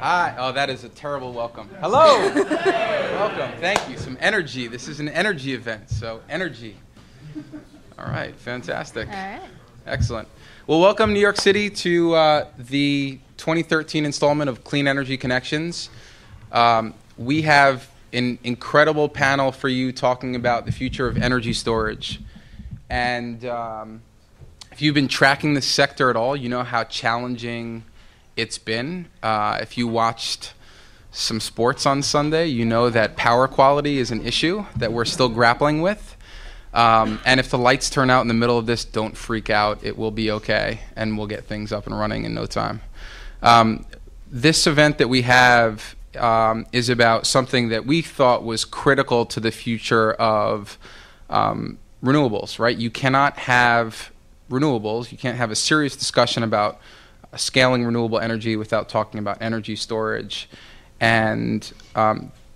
Hi. Oh, that is a terrible welcome. Hello. Welcome. Thank you. Some energy. This is an energy event, so energy. All right. Fantastic. All right. Excellent. Well, welcome New York City to the 2013 installment of Clean Energy Connections. We have an incredible panel for you talking about the future of energy storage. And if you've been tracking this sector at all, you know how challenging it's been. If you watched some sports on Sunday, you know that power quality is an issue that we're still grappling with. And if the lights turn out in the middle of this, don't freak out. It will be okay, and we'll get things up and running in no time. This event that we have is about something that we thought was critical to the future of renewables, right? You cannot have renewables. You can't have a serious discussion about scaling renewable energy without talking about energy storage. And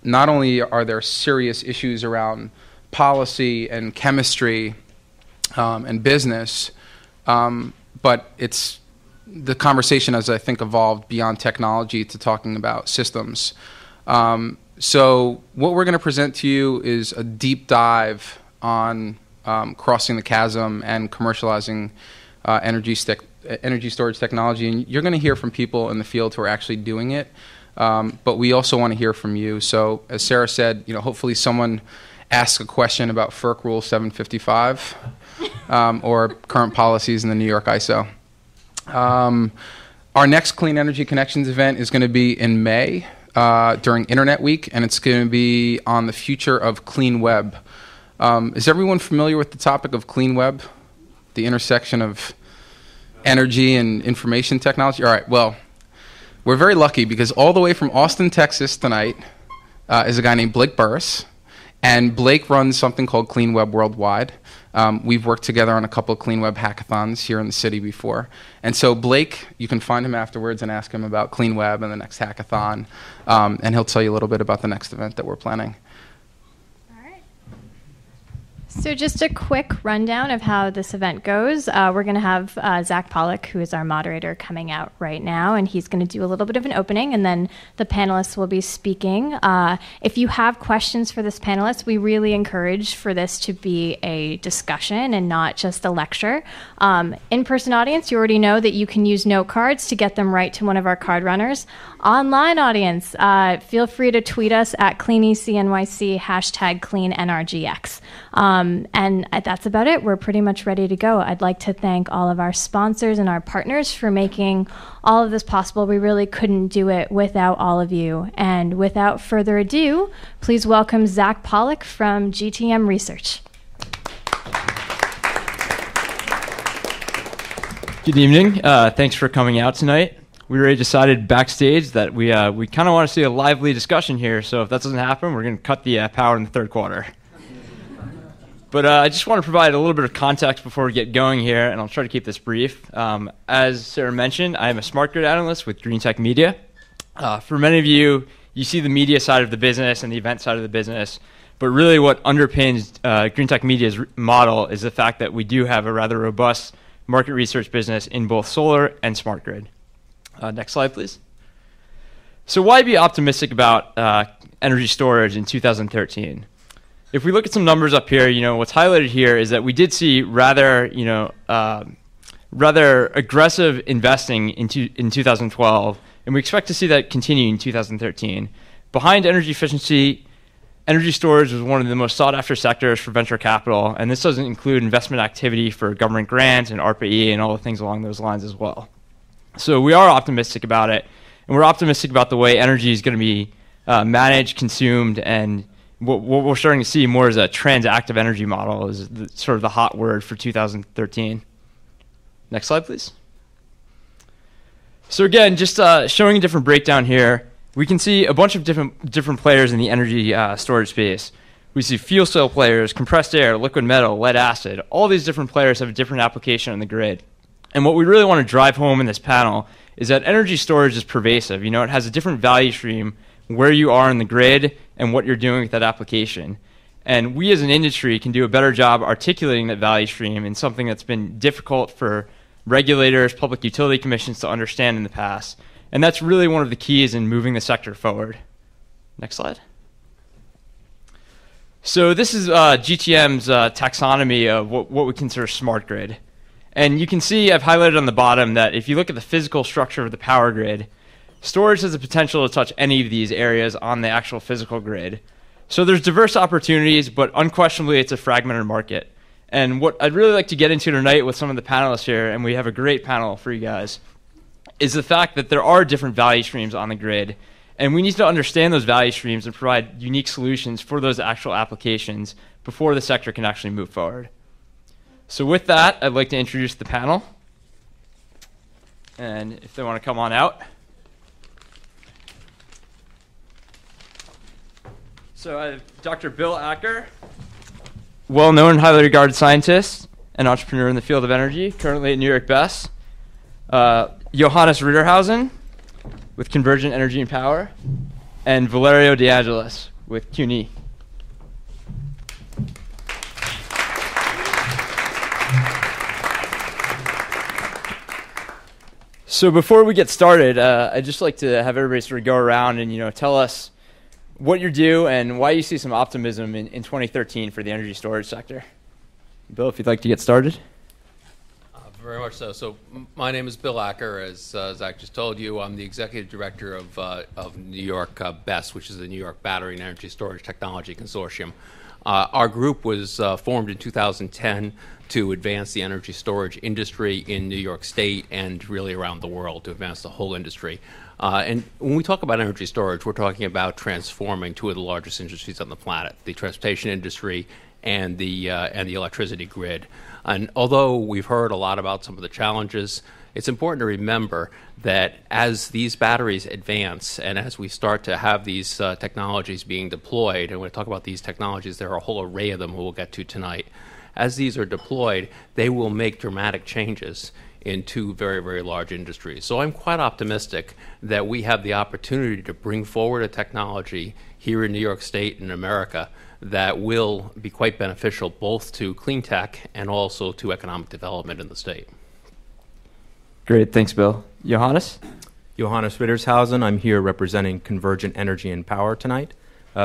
not only are there serious issues around policy and chemistry and business, but it's the conversation has, I think, evolved beyond technology to talking about systems. So what we're going to present to you is a deep dive on crossing the chasm and commercializing energy storage technology, and you're going to hear from people in the field who are actually doing it, but we also want to hear from you. So as Sarah said, you know, hopefully someone asks a question about FERC Rule 755 or current policies in the New York ISO. Our next Clean Energy Connections event is going to be in May during Internet Week, and it's going to be on the future of clean web. Is everyone familiar with the topic of clean web, the intersection of energy and information technology? All right, well, we're very lucky because all the way from Austin, Texas tonight is a guy named Blake Burris, and Blake runs something called Clean Web Worldwide. We've worked together on a couple of Clean Web hackathons here in the city before. And so Blake, you can find him afterwards and ask him about Clean Web and the next hackathon, and he'll tell you a little bit about the next event that we're planning. So just a quick rundown of how this event goes. We're going to have Zach Pollock, who is our moderator, coming out right now, and he's going to do a little bit of an opening, and then the panelists will be speaking. If you have questions for this panelist, we really encourage for this to be a discussion and not just a lecture. In-person audience, you already know that you can use note cards to get them right to one of our card runners. Online audience, feel free to tweet us at CleanECNYC, hashtag CleanNRGX. And that's about it. We're pretty much ready to go. I'd like to thank all of our sponsors and our partners for making all of this possible. We really couldn't do it without all of you. And without further ado, please welcome Zach Pollock from GTM Research. Good evening. Thanks for coming out tonight. We already decided backstage that we kind of want to see a lively discussion here. So if that doesn't happen, we're going to cut the power in the third quarter. But I just want to provide a little bit of context before we get going here, and I'll try to keep this brief. As Sarah mentioned, I am a smart grid analyst with Greentech Media. For many of you, you see the media side of the business and the event side of the business, but really what underpins Greentech Media's model is the fact that we do have a rather robust market research business in both solar and smart grid. Next slide, please. So why be optimistic about energy storage in 2013? If we look at some numbers up here, you know, what's highlighted here is that we did see rather, you know, rather aggressive investing in 2012, and we expect to see that continue in 2013. Behind energy efficiency, energy storage was one of the most sought-after sectors for venture capital, and this doesn't include investment activity for government grants and ARPA-E and all the things along those lines as well. So we are optimistic about it, and we're optimistic about the way energy is going to be managed, consumed, and what we're starting to see more as a transactive energy model is sort of the hot word for 2013. Next slide, please. So again, just showing a different breakdown here, we can see a bunch of different players in the energy storage space. We see fuel cell players, compressed air, liquid metal, lead acid. All these different players have a different application on the grid. And what we really want to drive home in this panel is that energy storage is pervasive. You know, it has a different value stream where you are in the grid and what you're doing with that application. And we as an industry can do a better job articulating that value stream in something that's been difficult for regulators, public utility commissions to understand in the past. And that's really one of the keys in moving the sector forward. Next slide. So this is GTM's taxonomy of what we consider smart grid. And you can see I've highlighted on the bottom that if you look at the physical structure of the power grid, storage has the potential to touch any of these areas on the actual physical grid. So there's diverse opportunities, but unquestionably it's a fragmented market. And what I'd really like to get into tonight with some of the panelists here, and we have a great panel for you guys, is the fact that there are different value streams on the grid. And we need to understand those value streams and provide unique solutions for those actual applications before the sector can actually move forward. So with that, I'd like to introduce the panel. And if they want to come on out. So I have Dr. Bill Acker, well-known, highly regarded scientist and entrepreneur in the field of energy, currently at New York Best. Johannes Rittershausen with Convergent Energy and Power, and Valerio De Angelis with CUNY. So before we get started, I'd just like to have everybody sort of go around and tell us what you do and why you see some optimism in 2013 for the energy storage sector. Bill, if you'd like to get started. Very much so. So my name is Bill Acker, as Zach just told you. I'm the executive director of New York BEST, which is the New York Battery and Energy Storage Technology Consortium. Our group was formed in 2010 to advance the energy storage industry in New York State and really around the world, to advance the whole industry. And when we talk about energy storage, we're talking about transforming two of the largest industries on the planet, the transportation industry and the electricity grid. And although we've heard a lot about some of the challenges, it's important to remember that as these batteries advance and as we start to have these technologies being deployed, and when we talk about these technologies, there are a whole array of them we'll get to tonight. As these are deployed, they will make dramatic changes in two very, very large industries. So I'm quite optimistic that we have the opportunity to bring forward a technology here in New York State and America that will be quite beneficial both to clean tech and also to economic development in the state. Great, thanks, Bill. Johannes? Johannes Rittershausen. I'm here representing Convergent Energy and Power tonight.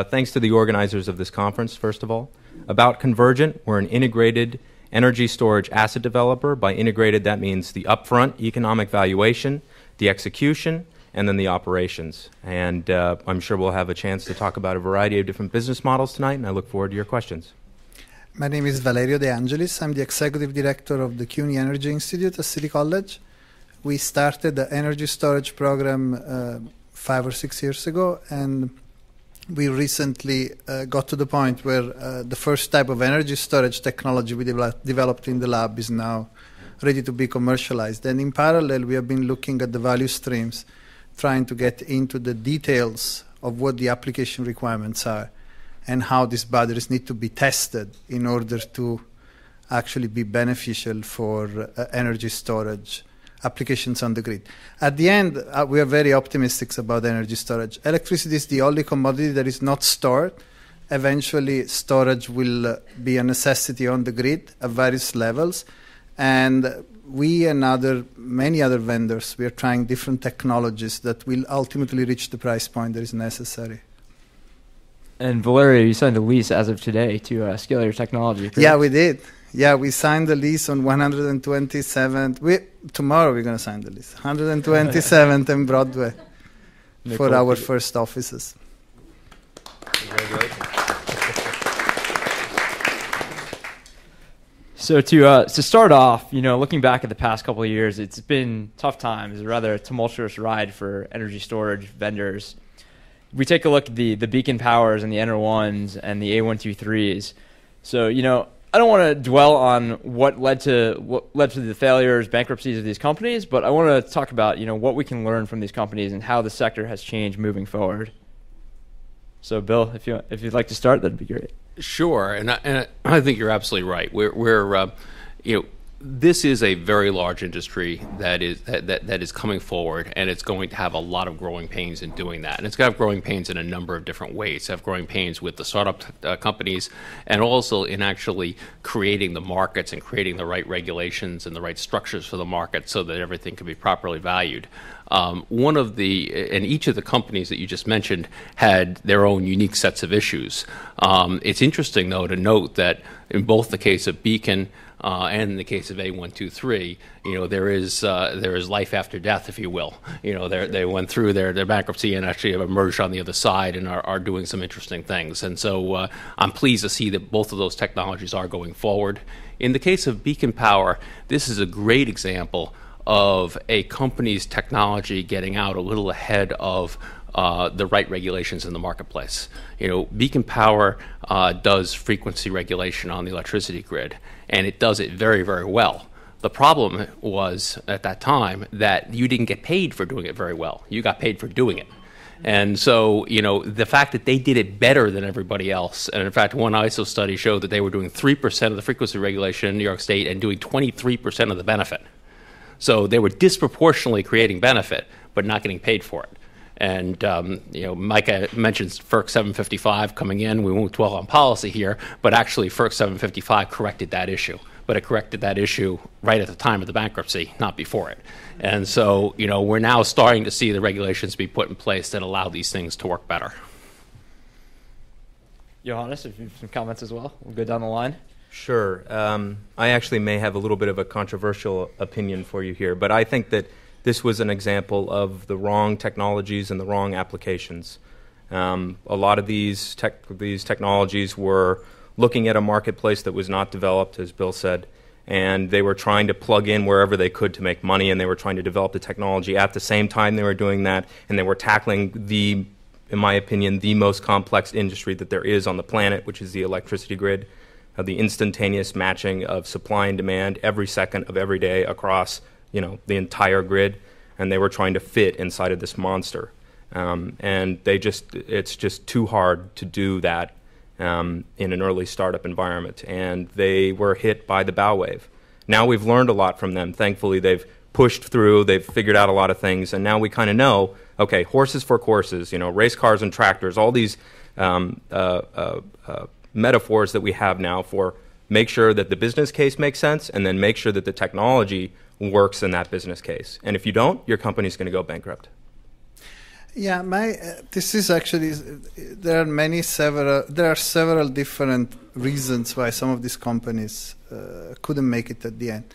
Thanks to the organizers of this conference, first of all. About Convergent, we're an integrated energy storage asset developer. By integrated, that means the upfront economic valuation, the execution, and then the operations. And I'm sure we'll have a chance to talk about a variety of different business models tonight, and I look forward to your questions. My name is Valerio De Angelis. I'm the executive director of the CUNY Energy Institute at City College. We started the energy storage program 5 or 6 years ago, and we recently got to the point where the first type of energy storage technology we developed in the lab is now ready to be commercialized. And in parallel, we have been looking at the value streams, trying to get into the details of what the application requirements are and how these batteries need to be tested in order to actually be beneficial for energy storage applications on the grid. At the end, we are very optimistic about energy storage. Electricity is the only commodity that is not stored. Eventually, storage will be a necessity on the grid at various levels, and we and many other vendors, we are trying different technologies that will ultimately reach the price point that is necessary. And Valerio, you signed a lease as of today to scale your technology. Correct? Yeah, we did. Yeah, we signed the lease on 127th. Tomorrow we're going to sign the lease, 127th and Broadway for our first offices. So to start off, looking back at the past couple of years, it's been tough times, a rather tumultuous ride for energy storage vendors. We take a look at the Beacon Powers and the Ener1s and the A123s. So, I don't want to dwell on what led to the failures, bankruptcies of these companies, but I want to talk about, what we can learn from these companies and how the sector has changed moving forward. So, Bill, if you'd like to start, that'd be great. Sure, and I think you're absolutely right. We're this is a very large industry that is coming forward, and it's going to have a lot of growing pains in doing that. And it's going to have growing pains in a number of different ways. It's have growing pains with the startup companies, and also in actually creating the markets and creating the right regulations and the right structures for the market so that everything can be properly valued. Each of the companies that you just mentioned had their own unique sets of issues. It's interesting, though, to note that in both the case of Beacon and in the case of A123, there is life after death, if you will. They went through their bankruptcy and actually have emerged on the other side and are doing some interesting things. And so I'm pleased to see that both of those technologies are going forward. In the case of Beacon Power, this is a great example of a company's technology getting out a little ahead of the right regulations in the marketplace. Beacon Power does frequency regulation on the electricity grid, and it does it very, very well. The problem was at that time that you didn't get paid for doing it very well. You got paid for doing it. And so, the fact that they did it better than everybody else, and in fact, one ISO study showed that they were doing 3% of the frequency regulation in New York State and doing 23% of the benefit. So they were disproportionately creating benefit, but not getting paid for it. And, Micah mentions FERC 755 coming in. We won't dwell on policy here, but actually FERC 755 corrected that issue. But it corrected that issue right at the time of the bankruptcy, not before it. And so, we're now starting to see the regulations be put in place that allow these things to work better. Johannes, if you have some comments as well, we'll go down the line. Sure. I actually may have a little bit of a controversial opinion for you here, but I think that this was an example of the wrong technologies and the wrong applications. A lot of these technologies were looking at a marketplace that was not developed, as Bill said, and they were trying to plug in wherever they could to make money, and they were trying to develop the technology at the same time they were doing that, and they were tackling the, in my opinion, the most complex industry that there is on the planet, which is the electricity grid. The instantaneous matching of supply and demand every second of every day across, the entire grid, and they were trying to fit inside of this monster. And it's just too hard to do that in an early startup environment, and they were hit by the bow wave. Now we've learned a lot from them. Thankfully, they've pushed through, they've figured out a lot of things, and now we kind of know, okay, horses for courses, race cars and tractors, all these metaphors that we have now for make sure that the business case makes sense and then make sure that the technology works in that business case. And if you don't, your company's going to go bankrupt. Yeah, this is actually, there are several different reasons why some of these companies couldn't make it at the end.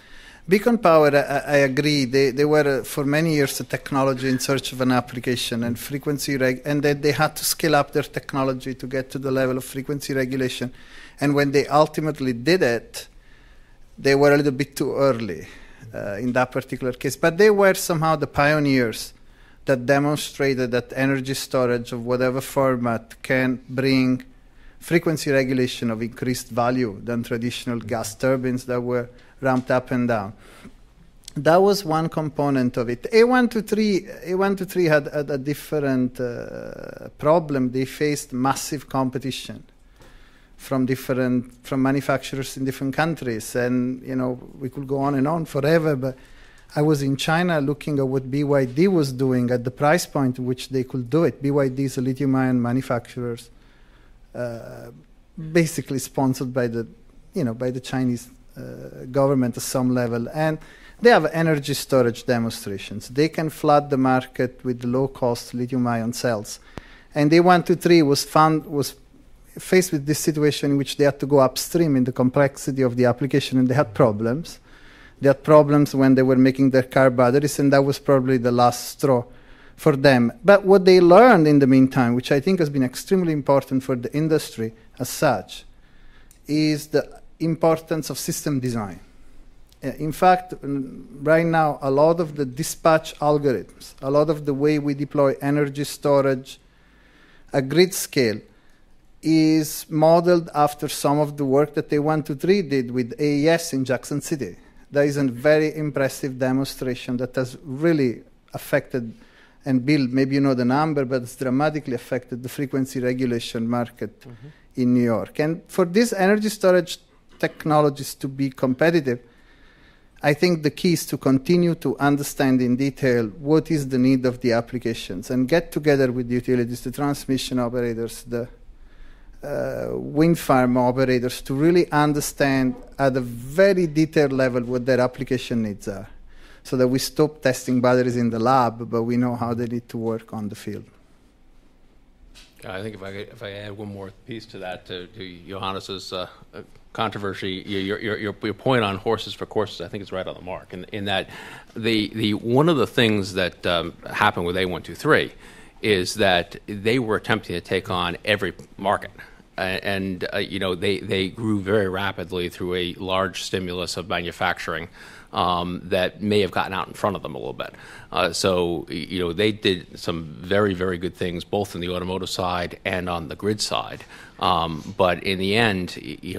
Beacon Power, I agree, they were for many years a technology in search of an application and frequency and that they had to scale up their technology to get to the level of frequency regulation. And when they ultimately did it, they were a little bit too early in that particular case. But they were somehow the pioneers that demonstrated that energy storage of whatever format can bring frequency regulation of increased value than traditional gas turbines that were ramped up and down. That was one component of it. A123 had a different problem. They faced massive competition from manufacturers in different countries, and we could go on and on forever. But I was in China looking at what BYD was doing at the price point at which they could do it. BYD is a lithium-ion manufacturer, basically sponsored by the Chinese government at some level, and they have energy storage demonstrations. They can flood the market with low-cost lithium-ion cells, and A123 was faced with this situation in which they had to go upstream in the complexity of the application, and they had problems. They had problems when they were making their car batteries, and that was probably the last straw for them. But what they learned in the meantime, which I think has been extremely important for the industry as such, is the importance of system design. In fact, right now, a lot of the dispatch algorithms, a lot of the way we deploy energy storage at grid scale is modeled after some of the work that A123 did with AES in Jackson City. That is a very impressive demonstration that has really affected, and Bill, maybe you know the number, but it's dramatically affected the frequency regulation market in New York. And for this energy storage technologies to be competitive, I think the key is to continue to understand in detail what is the need of the applications and get together with the utilities, the transmission operators, the wind farm operators, to really understand at a very detailed level what their application needs are, so that we stop testing batteries in the lab, but we know how they need to work on the field. I think if I add one more piece to that, to Johannes's controversy, your point on horses for courses, I think is right on the mark. In that, the one of the things that happened with A123 is that they were attempting to take on every market, and you know, they grew very rapidly through a large stimulus of manufacturing. That may have gotten out in front of them a little bit. So, you know, they did some very, very good things both in the automotive side and on the grid side. But in the end, you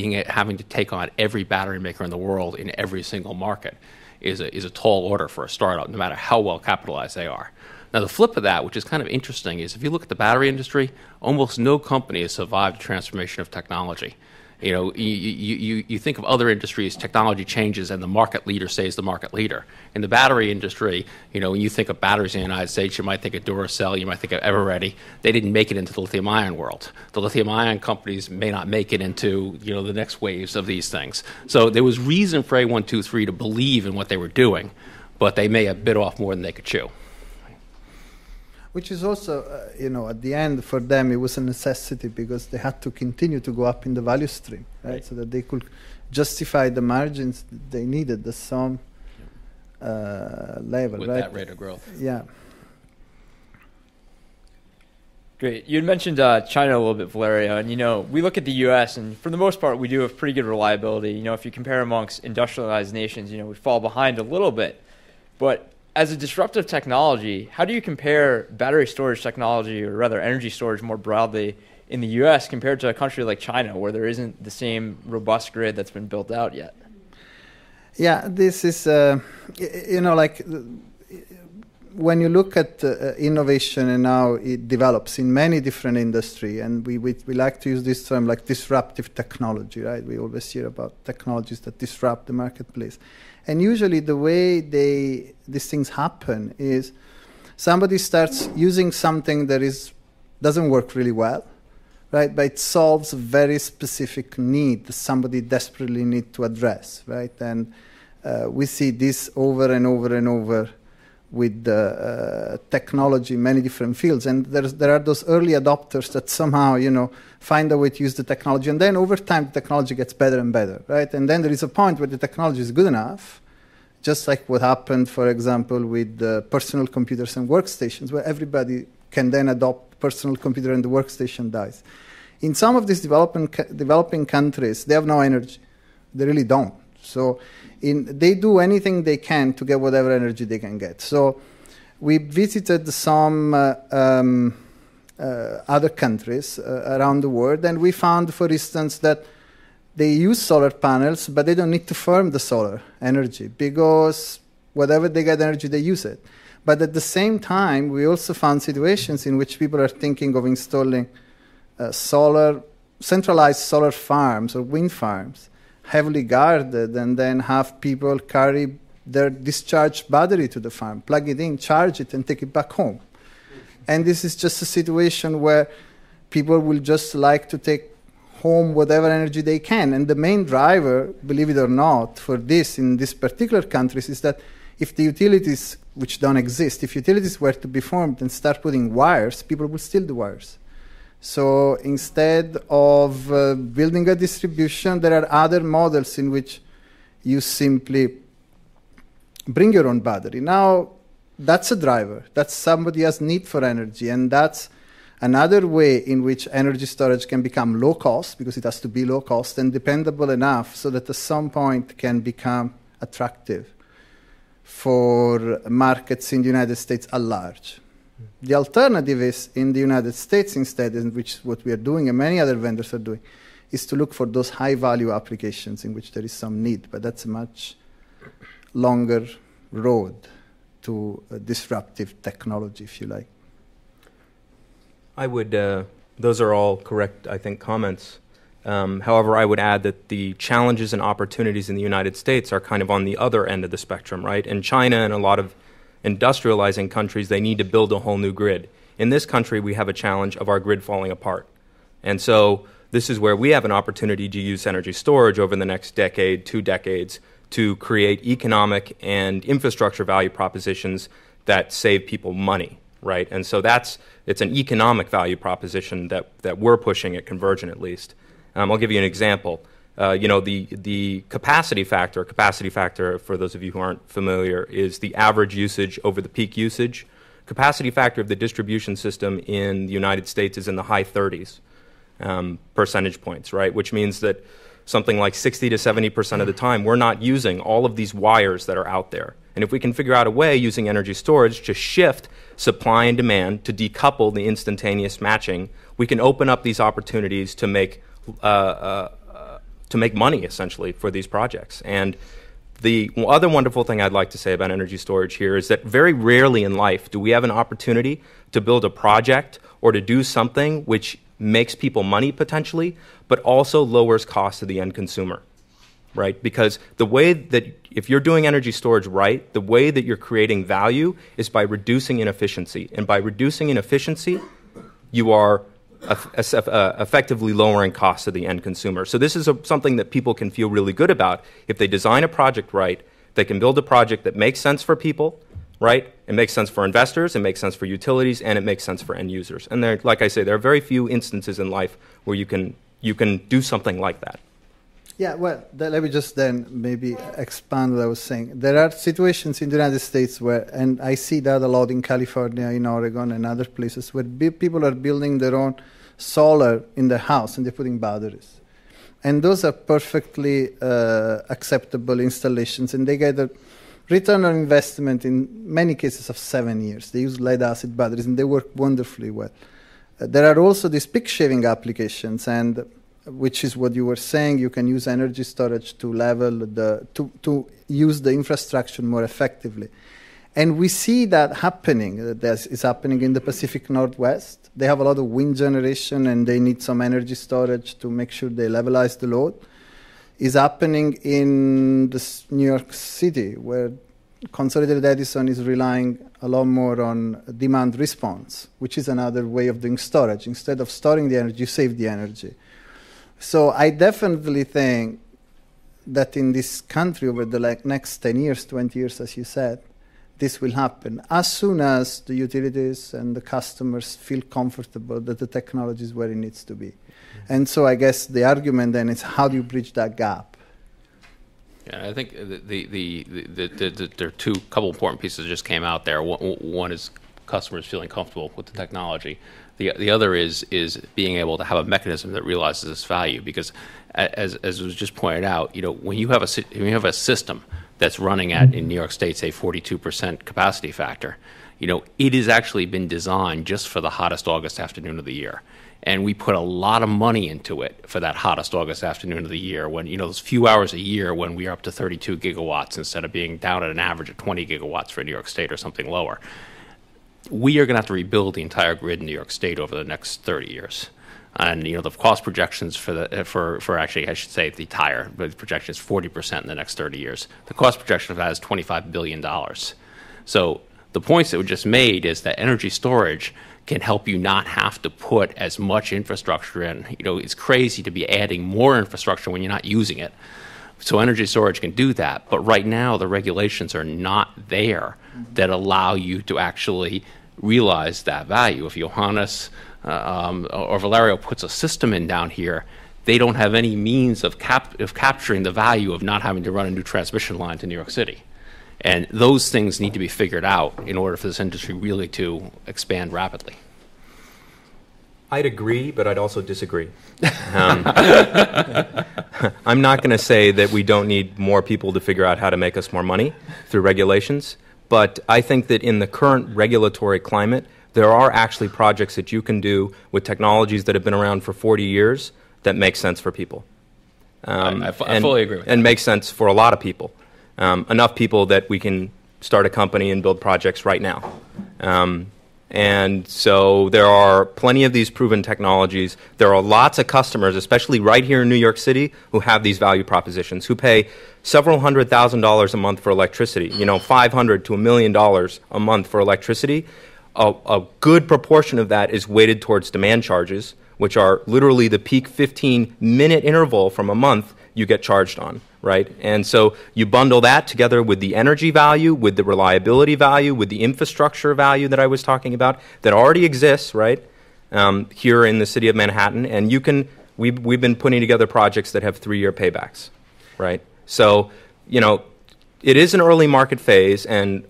know, having to take on every battery maker in the world in every single market is a tall order for a startup, no matter how well capitalized they are. Now, the flip of that, which is kind of interesting, is if you look at the battery industry, almost no company has survived the transformation of technology. You know, you think of other industries, technology changes, and the market leader stays the market leader. In the battery industry, you know, when you think of batteries in the United States, you might think of Duracell, you might think of Everready. They didn't make it into the lithium-ion world. The lithium-ion companies may not make it into, you know, the next waves of these things. So there was reason for A123 to believe in what they were doing, but they may have bit off more than they could chew. Which is also, you know, at the end for them it was a necessity because they had to continue to go up in the value stream, right? So that they could justify the margins that they needed at some level, with that rate of growth. Yeah. Great. You had mentioned China a little bit, Valerio, and, you know, we look at the U.S., and for the most part we do have pretty good reliability. You know, if you compare amongst industrialized nations, you know, we fall behind a little bit, but as a disruptive technology, how do you compare battery storage technology, or rather energy storage more broadly, in the U.S. compared to a country like China, where there isn't the same robust grid that's been built out yet? Yeah, this is, you know, like when you look at innovation and how it develops in many different industries, and we like to use this term like disruptive technology, right? We always hear about technologies that disrupt the marketplace. And usually the way these things happen is somebody starts using something that doesn't work really well, right? But it solves a very specific need that somebody desperately needs to address, right? And we see this over and over and over with the technology in many different fields. And there are those early adopters that somehow, you know, find a way to use the technology. And then over time, the technology gets better and better, right? And then there is a point where the technology is good enough, just like what happened, for example, with the personal computers and workstations, where everybody can then adopt personal computer and the workstation dies. In some of these developing countries, they have no energy. They really don't. So they do anything they can to get whatever energy they can get. So we visited some other countries around the world, and we found, for instance, that they use solar panels, but they don't need to firm the solar energy because whatever they get energy, they use it. But at the same time, we also found situations in which people are thinking of installing centralized solar farms or wind farms, heavily guarded, and then have people carry their discharged battery to the farm, plug it in, charge it, and take it back home. And this is just a situation where people will just like to take home whatever energy they can. And the main driver, believe it or not, for this in these particular countries is that if the utilities, which don't exist, if utilities were to be formed and start putting wires, people would steal the wires. So instead of building a distribution, there are other models in which you simply bring your own battery. Now, that's a driver. That's somebody has need for energy. And that's another way in which energy storage can become low cost, because it has to be low cost and dependable enough so that at some point can become attractive for markets in the United States at large. The alternative is in the United States instead, in which what we are doing and many other vendors are doing, is to look for those high-value applications in which there is some need. But that's a much longer road to disruptive technology, if you like. I would, those are all correct, I think, comments. However, I would add that the challenges and opportunities in the United States are kind of on the other end of the spectrum, right? In China and a lot of industrializing countries, they need to build a whole new grid. In this country, we have a challenge of our grid falling apart. And so this is where we have an opportunity to use energy storage over the next decade, 2 decades, to create economic and infrastructure value propositions that save people money, right? And so it's an economic value proposition that we're pushing at Convergent, at least. I'll give you an example. The capacity factor, for those of you who aren't familiar, is the average usage over the peak usage. Capacity factor of the distribution system in the United States is in the high 30s percentage points, right? Which means that something like 60 to 70% of the time, we're not using all of these wires that are out there. And if we can figure out a way using energy storage to shift supply and demand, to decouple the instantaneous matching, we can open up these opportunities to make money, essentially, for these projects. And the other wonderful thing I'd like to say about energy storage here is that very rarely in life do we have an opportunity to build a project or to do something which makes people money, potentially, but also lowers costs to the end consumer, right? Because the way that, if you're doing energy storage right, the way that you're creating value is by reducing inefficiency. And by reducing inefficiency, you are effectively lowering costs to the end consumer. So this is something that people can feel really good about. If they design a project right, they can build a project that makes sense for people, right? It makes sense for investors, it makes sense for utilities, and it makes sense for end users. And there, like I say, there are very few instances in life where you can do something like that. Yeah, well, let me just then maybe expand what I was saying. There are situations in the United States where, and I see that a lot in California, in Oregon, and other places, where people are building their own solar in their house and they're putting batteries. And those are perfectly acceptable installations, and they get a return on investment in many cases of 7 years. They use lead-acid batteries, and they work wonderfully well. There are also these peak-shaving applications, and which is what you were saying, you can use energy storage to use the infrastructure more effectively. And we see that happening. This is happening in the Pacific Northwest. They have a lot of wind generation, and they need some energy storage to make sure they levelize the load. It's happening in New York City, where Consolidated Edison is relying a lot more on demand response, which is another way of doing storage. Instead of storing the energy, you save the energy. So I definitely think that in this country over the next 10 years, 20 years, as you said, this will happen as soon as the utilities and the customers feel comfortable that the technology is where it needs to be. Mm-hmm. And so I guess the argument then is, how do you bridge that gap? Yeah, I think there are a couple important pieces that just came out there. One is customers feeling comfortable with the technology. The other is being able to have a mechanism that realizes this value, because as was just pointed out, when you have a system that's running at, in New York State, say 42% capacity factor, it has actually been designed just for the hottest August afternoon of the year. And we put a lot of money into it for that hottest August afternoon of the year, when, those few hours a year when we are up to 32 gigawatts instead of being down at an average of 20 gigawatts for New York State or something lower. We are going to have to rebuild the entire grid in New York State over the next 30 years. And, the cost projections the projections 40% in the next 30 years. The cost projection of that is $25 billion. So the points that were just made is that energy storage can help you not have to put as much infrastructure in. It's crazy to be adding more infrastructure when you're not using it. So energy storage can do that. But right now, the regulations are not there that allow you to actually realize that value. If Johannes or Valerio puts a system in down here, they don't have any means of capturing the value of not having to run a new transmission line to New York City. And those things need to be figured out in order for this industry really to expand rapidly. I'd agree, but I'd also disagree. I'm not going to say that we don't need more people to figure out how to make us more money through regulations, but I think that in the current regulatory climate, there are actually projects that you can do with technologies that have been around for 40 years that make sense for people. I fully agree with that. And make sense for a lot of people. Enough people that we can start a company and build projects right now. And so there are plenty of these proven technologies. There are lots of customers, especially right here in New York City, who have these value propositions, who pay several $100,000s a month for electricity, you know, $500 to $1 million a month for electricity. A good proportion of that is weighted towards demand charges, which are literally the peak 15-minute interval from a month you get charged on, right? And so you bundle that together with the energy value, with the reliability value, with the infrastructure value that I was talking about that already exists, right, here in the city of Manhattan. And you can, we've been putting together projects that have 3-year paybacks, right? So, you know, it is an early market phase, and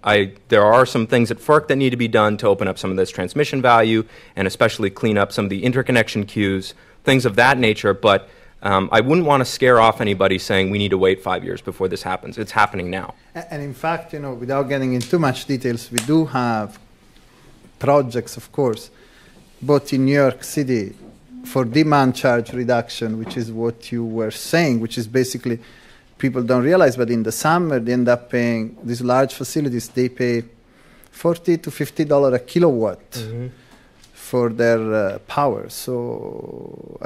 there are some things at FERC that need to be done to open up some of this transmission value and especially clean up some of the interconnection queues, things of that nature. But I wouldn't want to scare off anybody saying we need to wait 5 years before this happens. It's happening now. And in fact, you know, without getting into too much details, we do have projects, of course, both in New York City for demand charge reduction, which is what you were saying, which is basically people don't realize, but in the summer they end up paying, these large facilities, they pay $40 to $50 a kilowatt. Mm-hmm. For their power. So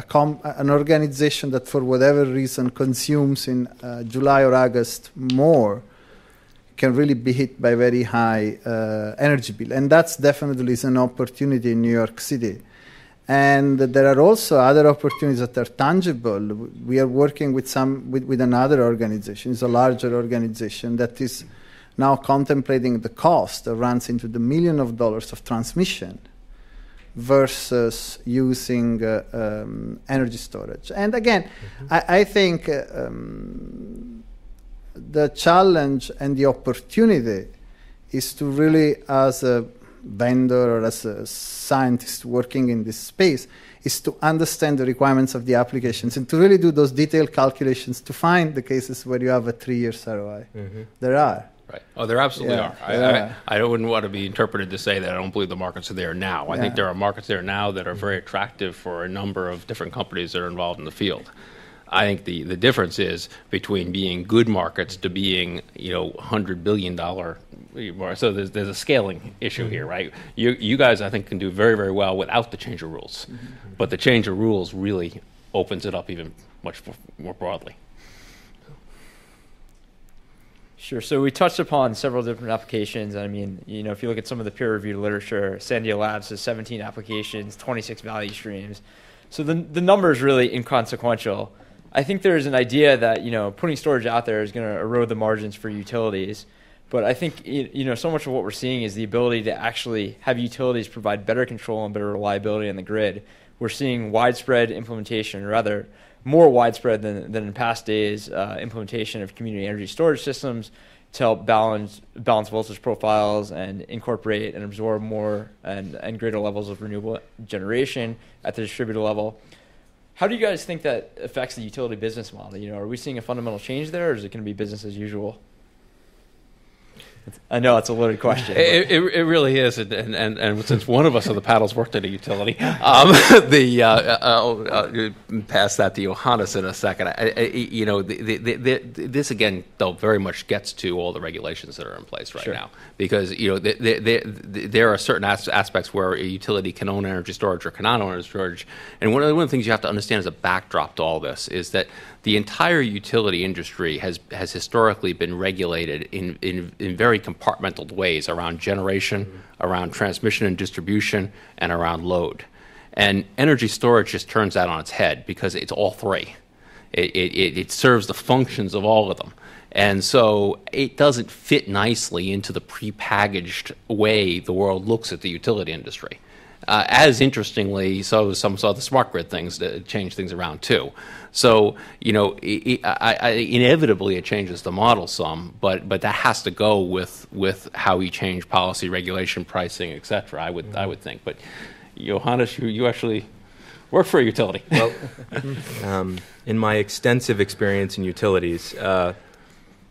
an organization that for whatever reason consumes in July or August more can really be hit by very high energy bill. And that's definitely is an opportunity in New York City. And there are also other opportunities that are tangible. We are working with another organization. It's a larger organization that is now contemplating the cost that runs into the millions of dollars of transmission versus using energy storage. And again, mm-hmm. I think the challenge and the opportunity is to really, as a vendor or as a scientist working in this space, is to understand the requirements of the applications and to really do those detailed calculations to find the cases where you have a 3-year ROI. Mm-hmm. There are. Right. Oh, there absolutely are. I wouldn't want to be interpreted to say that I don't believe the markets are there now. I think there are markets there now that are very attractive for a number of different companies that are involved in the field. I think the difference is between being good markets to being, you know, $100 billion. So there's a scaling issue here, right? You guys, I think, can do very, very well without the change of rules. Mm-hmm. But the change of rules really opens it up even much more broadly. Sure. So we touched upon several different applications. I mean, you know, if you look at some of the peer-reviewed literature, Sandia Labs has 17 applications, 26 value streams. So the number is really inconsequential. I think there's an idea that, you know, putting storage out there is going to erode the margins for utilities. But I think, you know, so much of what we're seeing is the ability to actually have utilities provide better control and better reliability on the grid. We're seeing widespread implementation, or rather, more widespread than in past days, implementation of community energy storage systems to help balance voltage profiles and incorporate and absorb more and greater levels of renewable generation at the distributed level. How do you guys think that affects the utility business model? You know, are we seeing a fundamental change there, or is it going to be business as usual? I know it's a loaded question. It really is, and since one of us on the panel's worked at a utility, I'll pass that to Johannes in a second. You know, this again, though, very much gets to all the regulations that are in place right now, because you know there are certain aspects where a utility can own energy storage or cannot own energy storage, and one of the things you have to understand as a backdrop to all this is that the entire utility industry has historically been regulated in very compartmental ways around generation, around transmission and distribution, and around load. And energy storage just turns that on its head because it's all three. It serves the functions of all of them. And so it doesn't fit nicely into the prepackaged way the world looks at the utility industry. As interestingly, so some saw the smart grid things that change things around too. So, you know, inevitably it changes the model some, but that has to go with how we change policy, regulation, pricing, et cetera, I would think. But Johannes, you actually work for a utility. Well, in my extensive experience in utilities,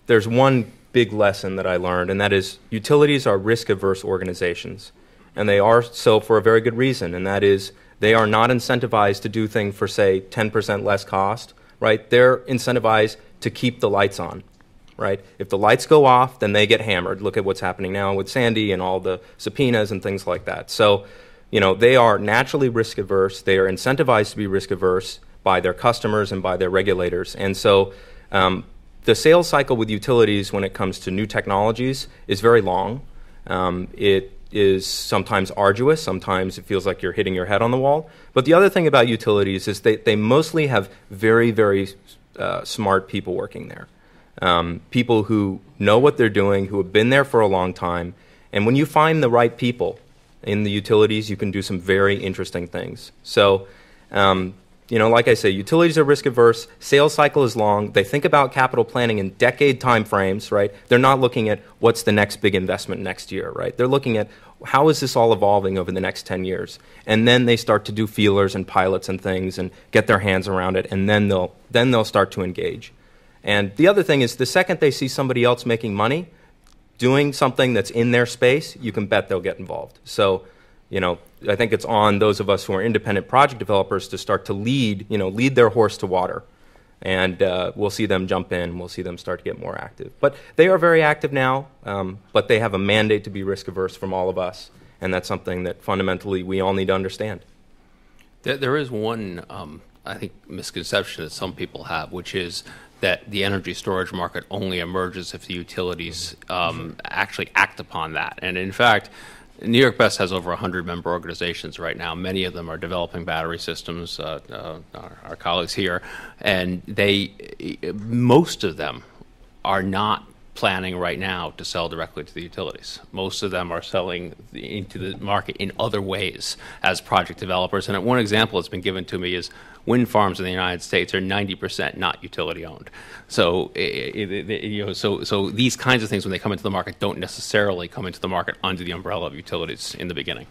there's one big lesson that I learned, and that is utilities are risk-averse organizations. And they are so for a very good reason, and that is they are not incentivized to do things for, say, 10% less cost, right? They're incentivized to keep the lights on, right? If the lights go off, then they get hammered. Look at what's happening now with Sandy and all the subpoenas and things like that. So, you know, they are naturally risk averse. They are incentivized to be risk averse by their customers and by their regulators. And so the sales cycle with utilities when it comes to new technologies is very long. It is sometimes arduous. Sometimes it feels like you're hitting your head on the wall. But the other thing about utilities is they mostly have very, very smart people working there. People who know what they're doing, who have been there for a long time. And when you find the right people in the utilities, you can do some very interesting things. So, you know, like I say, utilities are risk averse. Sales cycle is long. They think about capital planning in decade time frames, right? They're not looking at what's the next big investment next year, right? They're looking at how is this all evolving over the next 10 years? And then they start to do feelers and pilots and things and get their hands around it, and then they'll start to engage. And the other thing is the second they see somebody else making money, doing something that's in their space, you can bet they'll get involved. So, you know, I think it's on those of us who are independent project developers to start to lead, you know, lead their horse to water. And we'll see them jump in. We'll see them start to get more active. But they are very active now, but they have a mandate to be risk averse from all of us. And that's something that fundamentally we all need to understand. There is one, I think, misconception that some people have, which is that the energy storage market only emerges if the utilities actually act upon that. And in fact, New York Best has over 100 member organizations right now. Many of them are developing battery systems, our colleagues here, and most of them are not planning right now to sell directly to the utilities. Most of them are selling into the market in other ways as project developers. And one example that's been given to me is wind farms in the United States are 90% not utility owned. So, you know, so these kinds of things when they come into the market don't necessarily come into the market under the umbrella of utilities in the beginning.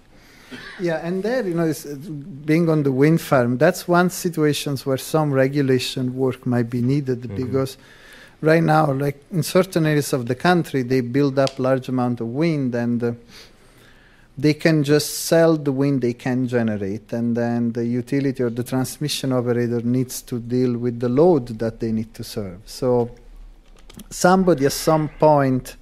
Yeah, and there, you know, being on the wind farm, that's one situation where some regulation work might be needed because right now, like in certain areas of the country, they build up large amount of wind, and they can just sell the wind they can generate, and then the utility or the transmission operator needs to deal with the load that they need to serve. So somebody at some point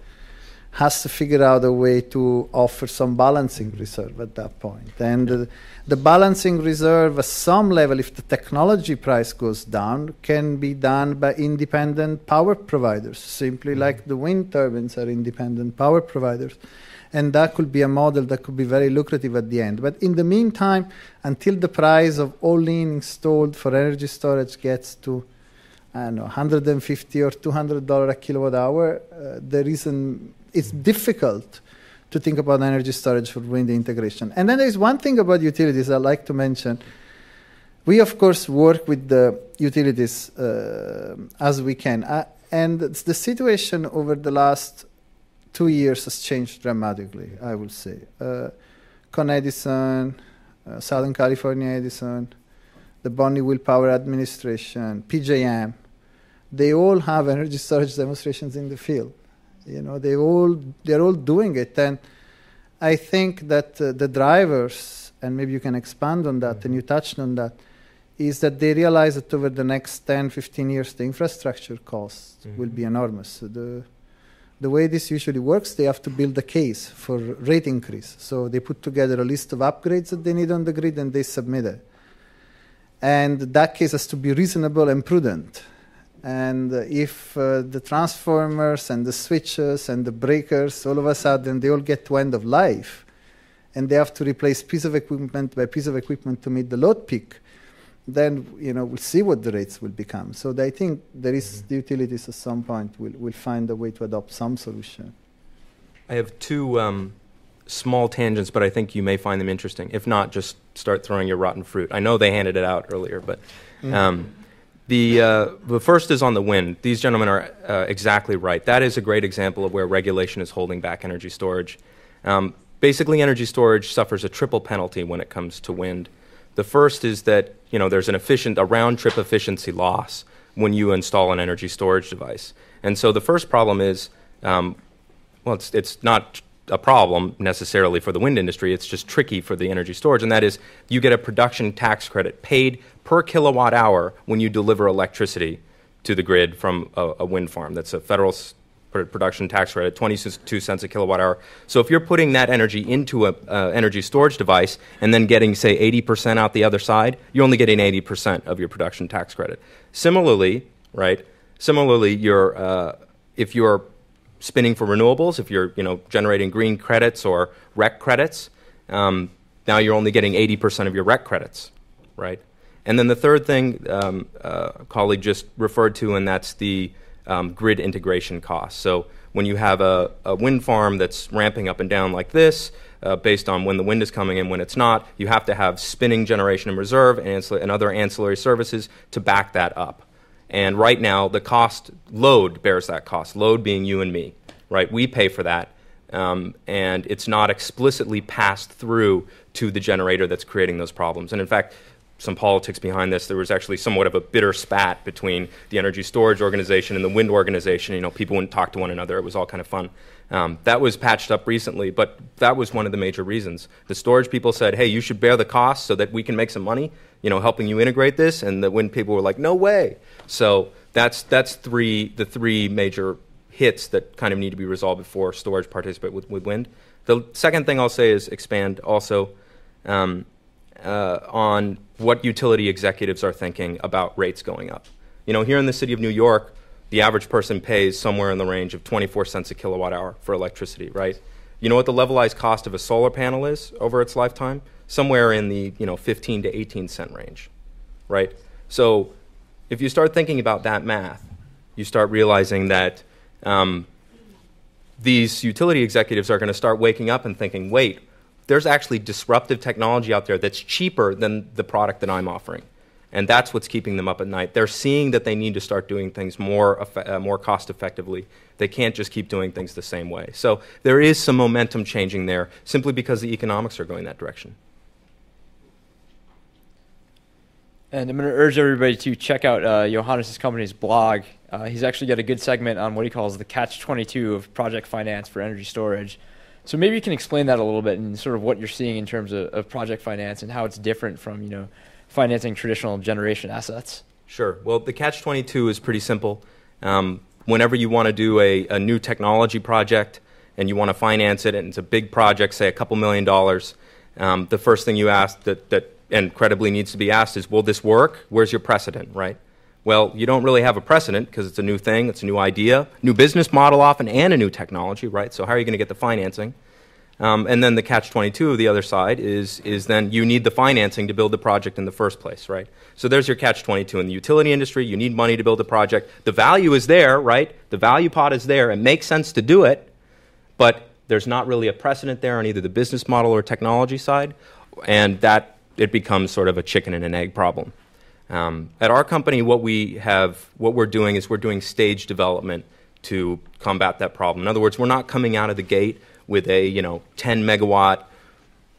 has to figure out a way to offer some balancing reserve at that point. And the balancing reserve at some level, if the technology price goes down, can be done by independent power providers, simply like the wind turbines are independent power providers. And that could be a model that could be very lucrative at the end. But in the meantime, until the price of all-in installed for energy storage gets to, I don't know, $150 or $200 a kilowatt hour, there isn't. It's difficult to think about energy storage for wind integration. And then there's one thing about utilities I like to mention. We, of course, work with the utilities as we can. And it's the situation over the last 2 years has changed dramatically, I will say. CUNY Edison, Southern California Edison, the Bonneville Power Administration, PJM, they all have energy storage demonstrations in the field. You know, they're all doing it, and I think that the drivers, and maybe you can expand on that, and you touched on that, is that they realize that over the next 10, 15 years, the infrastructure costs will be enormous. So the way this usually works, they have to build a case for rate increase. So they put together a list of upgrades that they need on the grid, and they submit it. And that case has to be reasonable and prudent. And if the transformers and the switches and the breakers, all of a sudden, they all get to end of life, and they have to replace piece of equipment by piece of equipment to meet the load peak, then, you know, we'll see what the rates will become. So I think there is the utilities at some point will find a way to adopt some solution. I have two small tangents, but I think you may find them interesting. If not, just start throwing your rotten fruit. I know they handed it out earlier, but... The first is on the wind. These gentlemen are exactly right. That is a great example of where regulation is holding back energy storage. Basically, energy storage suffers a triple penalty when it comes to wind. The first is that, you know, there's a round-trip efficiency loss when you install an energy storage device. And so the first problem is, well, it's not a problem necessarily for the wind industry. It's just tricky for the energy storage, and that is you get a production tax credit paid per kilowatt hour when you deliver electricity to the grid from a wind farm. That's a federal production tax credit, 22 cents a kilowatt hour. So if you're putting that energy into an energy storage device and then getting, say, 80% out the other side, you're only getting 80% of your production tax credit. Similarly, right? Similarly, you're, if you're spinning for renewables, if you're generating green credits or REC credits, now you're only getting 80% of your REC credits, right? And then the third thing a colleague just referred to, and that's the grid integration costs. So when you have a wind farm that's ramping up and down like this, based on when the wind is coming and when it's not, you have to have spinning generation in reserve and other ancillary services to back that up. And right now, the cost load bears that cost, load being you and me, right? We pay for that. And it's not explicitly passed through to the generator that's creating those problems. And in fact, some politics behind this. There was actually somewhat of a bitter spat between the energy storage organization and the wind organization. You know, people wouldn't talk to one another. It was all kind of fun. That was patched up recently, but that was one of the major reasons. The storage people said, hey, you should bear the cost so that we can make some money, you know, helping you integrate this. And the wind people were like, no way. So that's the three major hits that kind of need to be resolved before storage participate with wind. The second thing I'll say is expand also on what utility executives are thinking about rates going up. You know, here in the city of New York, the average person pays somewhere in the range of 24 cents a kilowatt hour for electricity, right? You know what the levelized cost of a solar panel is over its lifetime? Somewhere in the, 15 to 18 cent range, right? So if you start thinking about that math, you start realizing that these utility executives are going to start waking up and thinking, wait, there's actually disruptive technology out there that's cheaper than the product that I'm offering. And that's what's keeping them up at night. They're seeing that they need to start doing things more cost effectively. They can't just keep doing things the same way. So there is some momentum changing there simply because the economics are going that direction. And I'm going to urge everybody to check out Johannes' company's blog. He's actually got a good segment on what he calls the catch-22 of project finance for energy storage. So maybe you can explain that a little bit and sort of what you're seeing in terms of project finance and how it's different from, financing traditional generation assets. Sure. Well, the catch-22 is pretty simple. Whenever you want to do a new technology project and you want to finance it and it's a big project, say a couple $1 million, the first thing you ask that and credibly needs to be asked is, will this work? Where's your precedent, right? Well, you don't really have a precedent because it's a new thing, it's a new idea, new business model often, and a new technology, right? So how are you going to get the financing? And then the catch-22 of the other side is then you need the financing to build the project in the first place, right? So there's your catch-22. In the utility industry, you need money to build a project. The value is there, right? The value pot is there. It makes sense to do it, but there's not really a precedent there on either the business model or technology side, and that it becomes sort of a chicken and an egg problem. At our company, what we're doing is we're doing stage development to combat that problem. In other words, we're not coming out of the gate with a 10 megawatt,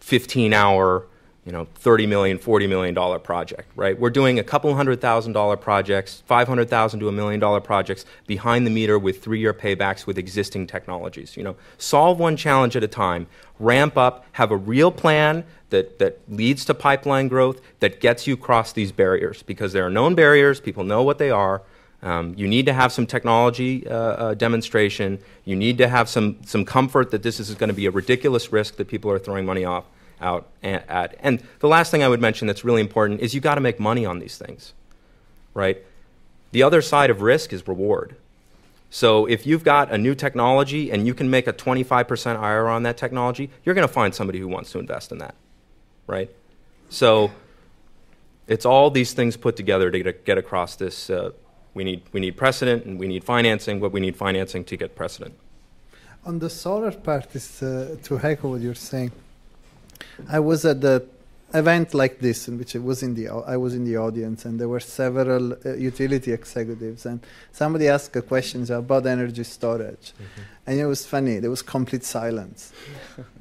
15-hour, $30 million, $40 million project, right? We're doing a couple $100,000 projects, $500,000 to $1 million projects behind the meter with 3-year paybacks with existing technologies. Solve one challenge at a time, ramp up, have a real plan that leads to pipeline growth that gets you across these barriers, because there are known barriers, people know what they are. You need to have some technology demonstration. You need to have some comfort that this is going to be a ridiculous risk that people are throwing money out at. And the last thing I would mention that's really important is you got to make money on these things, right? The other side of risk is reward. So if you've got a new technology and you can make a 25% IRR on that technology, you're going to find somebody who wants to invest in that, right? So it's all these things put together to get across this we need precedent, and we need financing, but we need financing to get precedent. On the solar part, is to echo what you're saying. I was at the event like this, in which I was in the audience, and there were several utility executives, and somebody asked a question about energy storage, and it was funny. There was complete silence,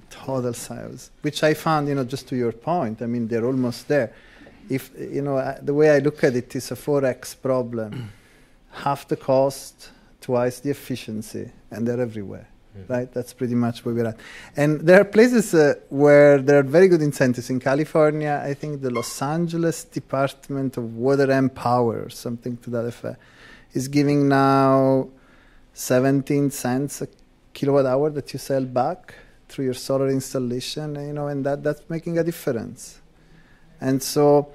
total silence, which I found, just to your point. I mean, they're almost there. If the way I look at it is a 4x problem. Half the cost, twice the efficiency, and they're everywhere, right? That's pretty much where we're at. And there are places where there are very good incentives. In California, I think the Los Angeles Department of Water and Power, something to that effect, is giving now 17 cents a kilowatt hour that you sell back through your solar installation, you know, and that's making a difference. And so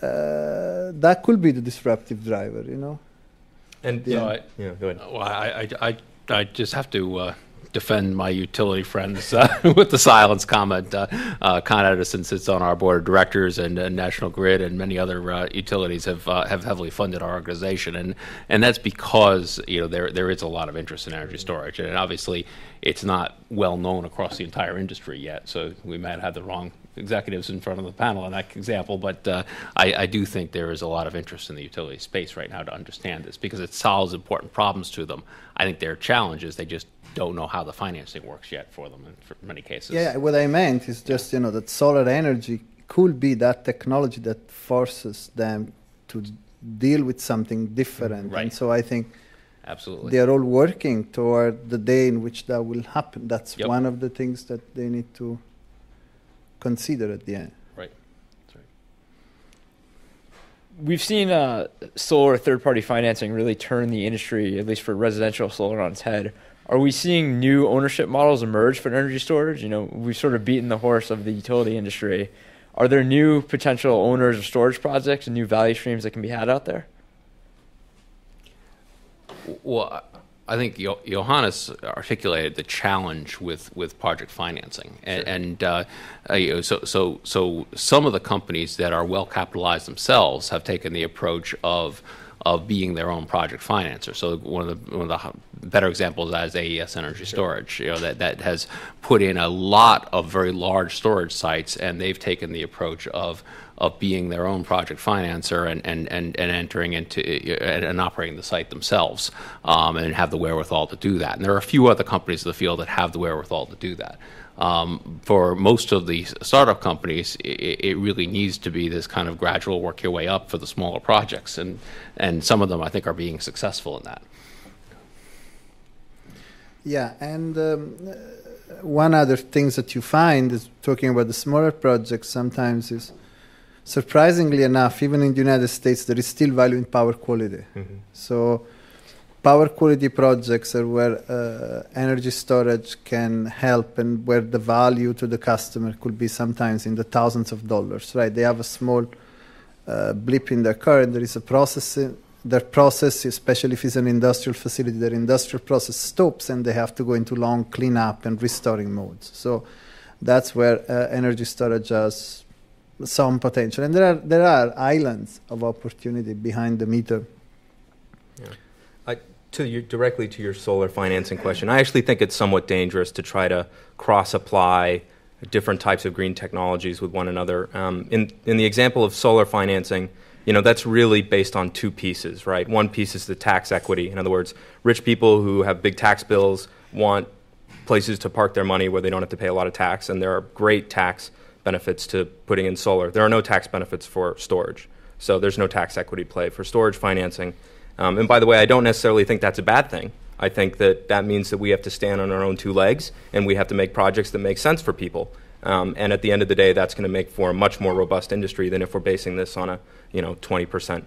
that could be the disruptive driver, you know. And yeah, go ahead. Well, I just have to defend my utility friends with the silence comment. Con Edison sits on our board of directors, and National Grid and many other utilities have heavily funded our organization, and that's because, you know, there is a lot of interest in energy storage, and obviously it's not well known across the entire industry yet. So we might have the wrong executives in front of the panel in that example, but I do think there is a lot of interest in the utility space right now to understand this, because it solves important problems to them. I think there are challenges, they just don't know how the financing works yet for them in for many cases. Yeah, what I meant is just, you know, that solar energy could be that technology that forces them to deal with something different. Right. And so I think absolutely, they are all working toward the day in which that will happen. That's one of the things that they need to consider at the end. Right. That's right. We've seen solar third-party financing really turn the industry, at least for residential solar, on its head. Are we seeing new ownership models emerge for energy storage? You know, we've sort of beaten the horse of the utility industry. Are there new potential owners of storage projects and new value streams that can be had out there? Well, I think Johannes articulated the challenge with project financing, and so some of the companies that are well capitalized themselves have taken the approach of being their own project financer. So one of the better examples is AES Energy Storage, you know, that has put in a lot of very large storage sites, and they've taken the approach of being their own project financer and entering into and operating the site themselves, and have the wherewithal to do that. And there are a few other companies in the field that have the wherewithal to do that. For most of the startup companies, it really needs to be this kind of gradual work your way up for the smaller projects, and some of them I think are being successful in that. Yeah, and one other thing that you find is, talking about the smaller projects, sometimes is, surprisingly enough, even in the United States, there is still value in power quality. Mm-hmm. So power quality projects are where energy storage can help, and where the value to the customer could be sometimes in the thousands of dollars, right? They have a small blip in their car, and there is a process. Their process, especially if it's an industrial facility, their industrial process stops, and they have to go into long cleanup and restoring modes. So that's where energy storage has some potential. And there are islands of opportunity behind the meter. Yeah. Directly to your solar financing question, I actually think it's somewhat dangerous to try to cross-apply different types of green technologies with one another. In the example of solar financing, you know, that's really based on two pieces, right? One piece is the tax equity. In other words, rich people who have big tax bills want places to park their money where they don't have to pay a lot of tax, and there are great tax benefits to putting in solar. There are no tax benefits for storage, so there's no tax equity play for storage financing. And by the way, I don't necessarily think that's a bad thing. I think that means that we have to stand on our own two legs, and we have to make projects that make sense for people. And at the end of the day, that's going to make for a much more robust industry than if we're basing this on a, you know, 20%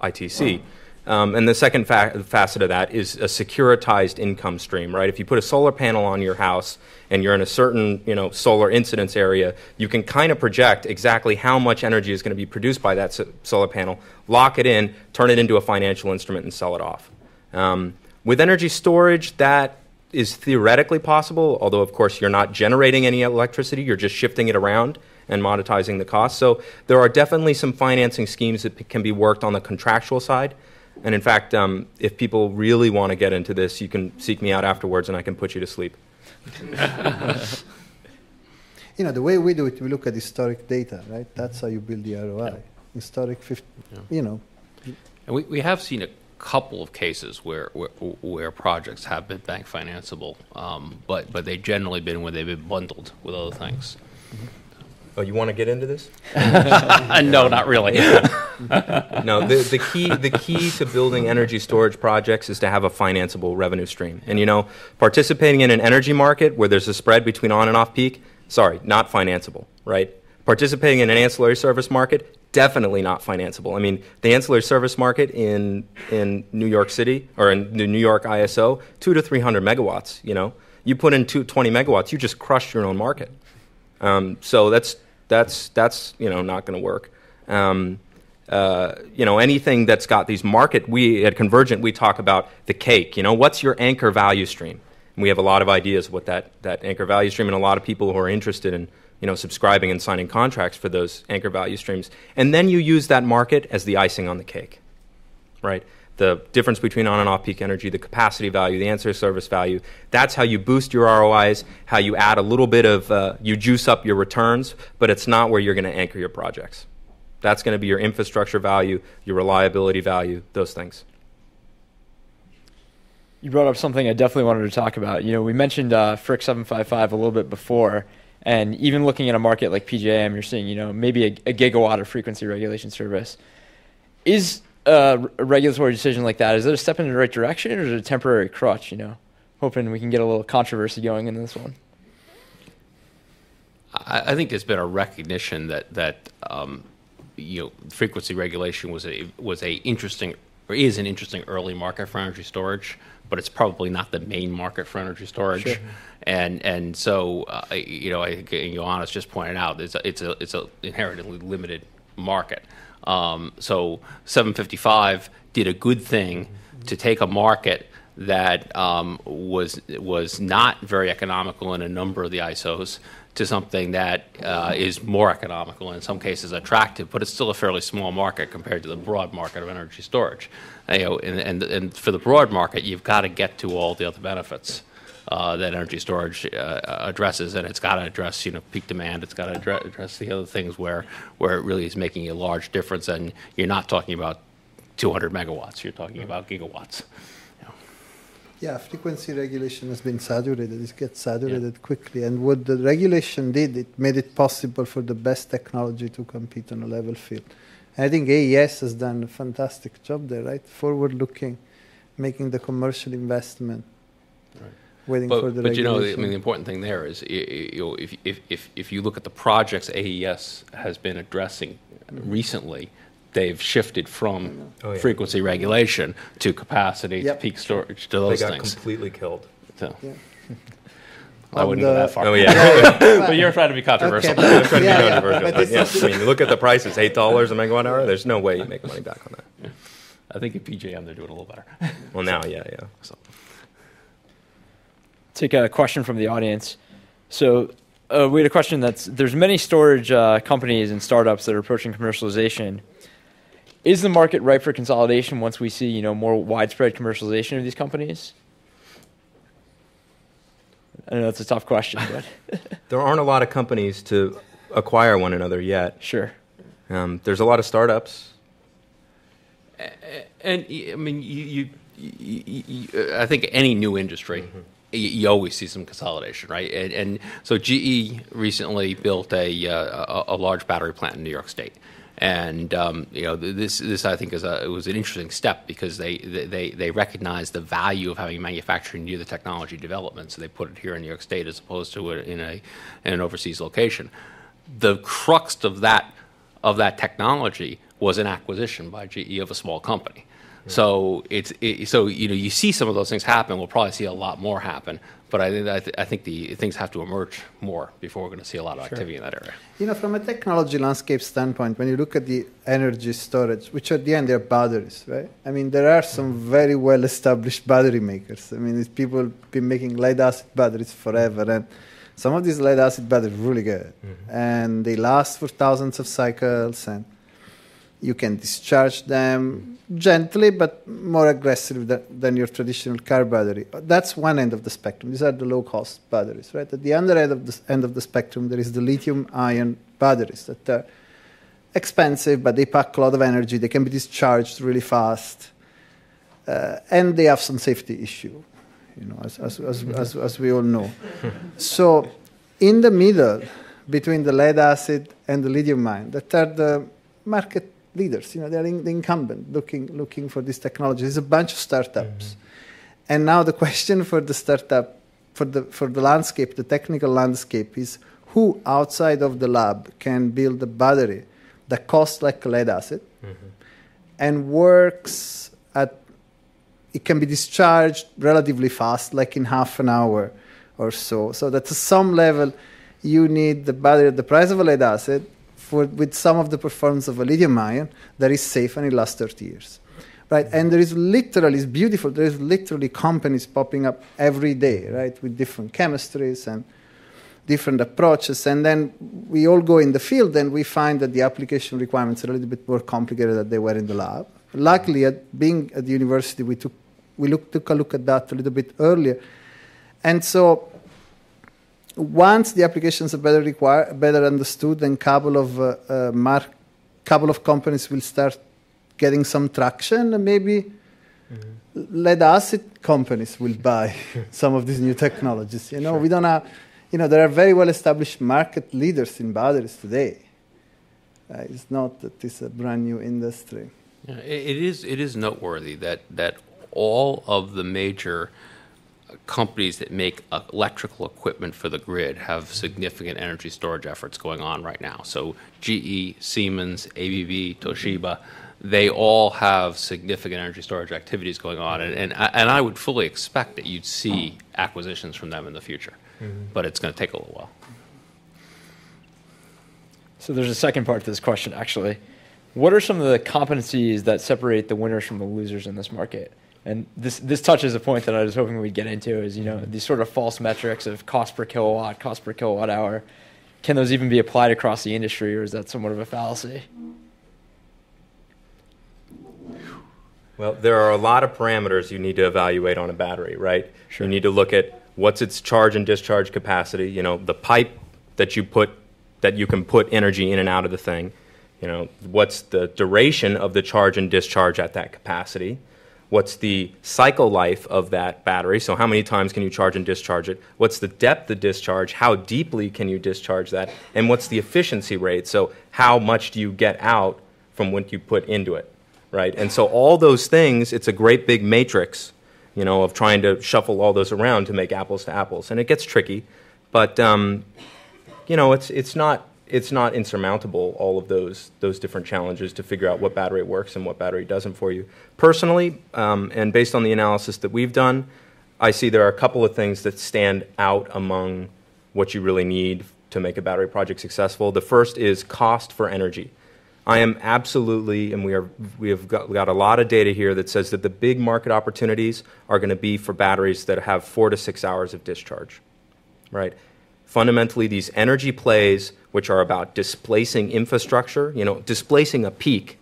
ITC. Wow. And the second facet of that is a securitized income stream, right? If you put a solar panel on your house and you're in a certain, you know, solar incidence area, you can kind of project exactly how much energy is going to be produced by that solar panel, lock it in, turn it into a financial instrument, and sell it off. With energy storage, that is theoretically possible, although, of course, you're not generating any electricity. You're just shifting it around and monetizing the cost. So there are definitely some financing schemes that can be worked on the contractual side. And in fact, if people really want to get into this, you can seek me out afterwards, and I can put you to sleep. You know, the way we do it, we look at historic data, right? That's how you build the ROI. Yeah. Historic, you know. And we have seen a couple of cases where projects have been bank financeable, but they've generally been when they've been bundled with other things. Mm-hmm. Oh, you want to get into this? No, not really. No, the key to building energy storage projects is to have a financeable revenue stream. And, you know, participating in an energy market where there's a spread between on and off peak, sorry, not financeable, right? Participating in an ancillary service market, definitely not financeable. I mean, the ancillary service market in New York City, or in the New York ISO, 200 to 300 megawatts, you know. You put in 20 megawatts, you just crush your own market. So that's you know, not going to work. You know, anything that's got these market, we at Convergent, we talk about the cake, you know, what's your anchor value stream? And we have a lot of ideas what that anchor value stream, and a lot of people who are interested in, you know, subscribing and signing contracts for those anchor value streams. And then you use that market as the icing on the cake, right? The difference between on and off peak energy, the capacity value, the ancillary service value. That's how you boost your ROIs, how you add a little bit of, you juice up your returns, but it's not where you're going to anchor your projects. That's going to be your infrastructure value, your reliability value, those things. You brought up something I definitely wanted to talk about. You know, we mentioned FERC 755 a little bit before, and even looking at a market like PJM, you're seeing, you know, maybe a gigawatt of frequency regulation service. Is a regulatory decision like that, is it a step in the right direction, or is it a temporary crutch? You know, hoping we can get a little controversy going in this one. I think there's been a recognition that you know, frequency regulation is an interesting early market for energy storage, but it's probably not the main market for energy storage. Sure. And so you know, I think Johannes just pointed out it's a inherently limited market. So 755 did a good thing to take a market that was not very economical in a number of the ISOs to something that is more economical and in some cases attractive, but it's still a fairly small market compared to the broad market of energy storage. You know, and for the broad market, you've got to get to all the other benefits that energy storage addresses, and it's got to address, you know, peak demand. It's got to address the other things where it really is making a large difference, and you're not talking about 200 megawatts. You're talking about gigawatts. You know. Yeah, frequency regulation has been saturated. It gets saturated quickly, and what the regulation did, it made it possible for the best technology to compete on a level field. And I think AES has done a fantastic job there, right? Forward-looking, making the commercial investment. Right. But you know, I mean, the important thing there is, you know, if you look at the projects AES has been addressing recently, they've shifted from frequency regulation to capacity, to peak storage, to those things. They got completely killed. So. Yeah. I wouldn't go that far. Oh, yeah. But you're trying to be controversial. Okay, I'm trying to be controversial. Yes, I mean, look at the price. It's $8 a megawatt hour. There's no way you make money back on that. Yeah. I think at PJM they're doing a little better. Well, now, yeah. So. Take a question from the audience. So we had a question that's, there's many storage companies and startups that are approaching commercialization. Is the market ripe for consolidation once we see, you know, more widespread commercialization of these companies? I know that's a tough question, but. There aren't a lot of companies to acquire one another yet. Sure. There's a lot of startups. And I mean, I think any new industry, you always see some consolidation, right? And so GE recently built a large battery plant in New York State, and you know, this I think was an interesting step because they recognized the value of having manufacturing near the technology development, so they put it here in New York State as opposed to in an overseas location. The crux of that technology was an acquisition by GE of a small company. So so you know, you see some of those things happen. We'll probably see a lot more happen, but I think the things have to emerge more before we're going to see a lot of activity in that area. You know, from a technology landscape standpoint, when you look at the energy storage, which at the end they're batteries, right? I mean, there are some very well-established battery makers. I mean, people have been making lead-acid batteries forever, and some of these lead-acid batteries are really good, and they last for thousands of cycles, and you can discharge them gently, but more aggressive than your traditional car battery. That's one end of the spectrum. These are the low-cost batteries, right? At the other end of the spectrum, there is the lithium-ion batteries that are expensive, but they pack a lot of energy. They can be discharged really fast, and they have some safety issue, you know, as we all know. So, in the middle between the lead-acid and the lithium-ion, that are the market leaders, you know, they're the incumbent looking for this technology. There's a bunch of startups, and now the question for the landscape, the technical landscape, is who outside of the lab can build a battery that costs like lead acid and works at, it can be discharged relatively fast, like in half an hour or so. So that to some level, you need the battery at the price of a lead acid for, with some of the performance of a lithium ion that is safe and it lasts 30 years. Right? And there is literally, it's beautiful, there is literally companies popping up every day, right, with different chemistries and different approaches. And then we all go in the field and we find that the application requirements are a little bit more complicated than they were in the lab. Luckily, at being at the university, we took a look at that a little bit earlier. And so once the applications are better understood, then couple of companies will start getting some traction, and maybe lead acid companies will buy some of these new technologies. You know, we don't have, you know, there are very well-established market leaders in batteries today. It's not that it's a brand new industry. Yeah, it is noteworthy that all of the major companies that make electrical equipment for the grid have significant energy storage efforts going on right now. So GE, Siemens, ABB, Toshiba, they all have significant energy storage activities going on, and I would fully expect that you'd see acquisitions from them in the future, but it's going to take a little while. So there's a second part to this question, actually. What are some of the competencies that separate the winners from the losers in this market? And this touches a point that I was hoping we'd get into is, you know, these sort of false metrics of cost per kilowatt hour. Can those even be applied across the industry, or is that somewhat of a fallacy? Well, there are a lot of parameters you need to evaluate on a battery, right? Sure. You need to look at what's its charge and discharge capacity, you know, the pipe that you put, that you can put energy in and out of the thing, you know, what's the duration of the charge and discharge at that capacity, what's the cycle life of that battery, so how many times can you charge and discharge it, what's the depth of discharge, how deeply can you discharge that, and what's the efficiency rate, so how much do you get out from what you put into it. Right, and so all those things, it's a great big matrix, you know, of trying to shuffle all those around to make apples to apples, and it gets tricky, but you know, it's not insurmountable, all of those different challenges to figure out what battery works and what battery doesn't for you. Personally, and based on the analysis that we've done, I see there are a couple of things that stand out among what you really need to make a battery project successful. The first is cost for energy. I am absolutely, and we have got a lot of data here that says that the big market opportunities are going to be for batteries that have 4 to 6 hours of discharge, right? Fundamentally, these energy plays, which are about displacing infrastructure, you know, displacing a peak,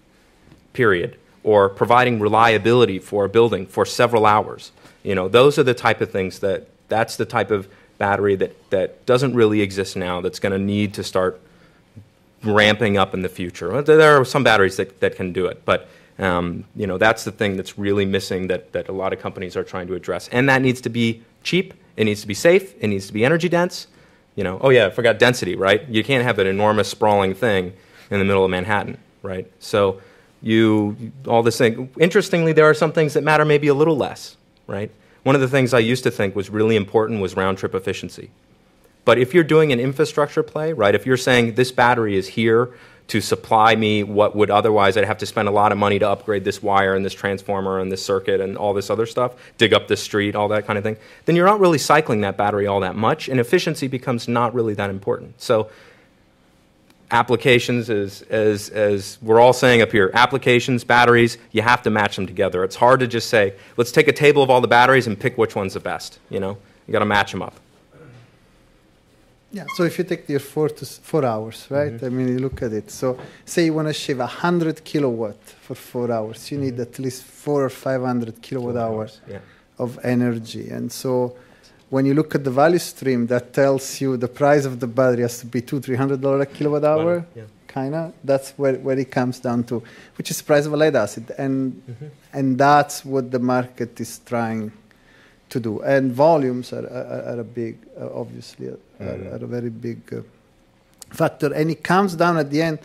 period, or providing reliability for a building for several hours, you know, those are the type of things that's the type of battery that doesn't really exist now, that's going to need to start ramping up in the future. There are some batteries that can do it, but you know, that's the thing that's really missing that a lot of companies are trying to address. And that needs to be cheap, it needs to be safe, it needs to be energy dense. You know, oh yeah, I forgot density, right? You can't have an enormous sprawling thing in the middle of Manhattan, right? So all this thing. Interestingly, there are some things that matter maybe a little less, right? One of the things I used to think was really important was round-trip efficiency. But if you're doing an infrastructure play, right, if you're saying this battery is here to supply me what would otherwise I'd have to spend a lot of money to upgrade this wire and this transformer and this circuit and all this other stuff, dig up this street, all that kind of thing, then you're not really cycling that battery all that much, and efficiency becomes not really that important. So applications, as we're all saying up here, applications, batteries, you have to match them together. It's hard to just say, let's take a table of all the batteries and pick which one's the best, you know? You got to match them up. Yeah, so if you take the 4 hours, right? I mean, you look at it. So say you want to shave 100 kilowatt for 4 hours. You need at least 400 or 500 kilowatt hours of energy. And so when you look at the value stream, that tells you the price of the battery has to be $200-$300 a kilowatt hour, kind of. That's where it comes down to, which is the price of a lead acid. And that's what the market is trying to do. And volumes are a big, obviously, are a very big factor. And it comes down at the end,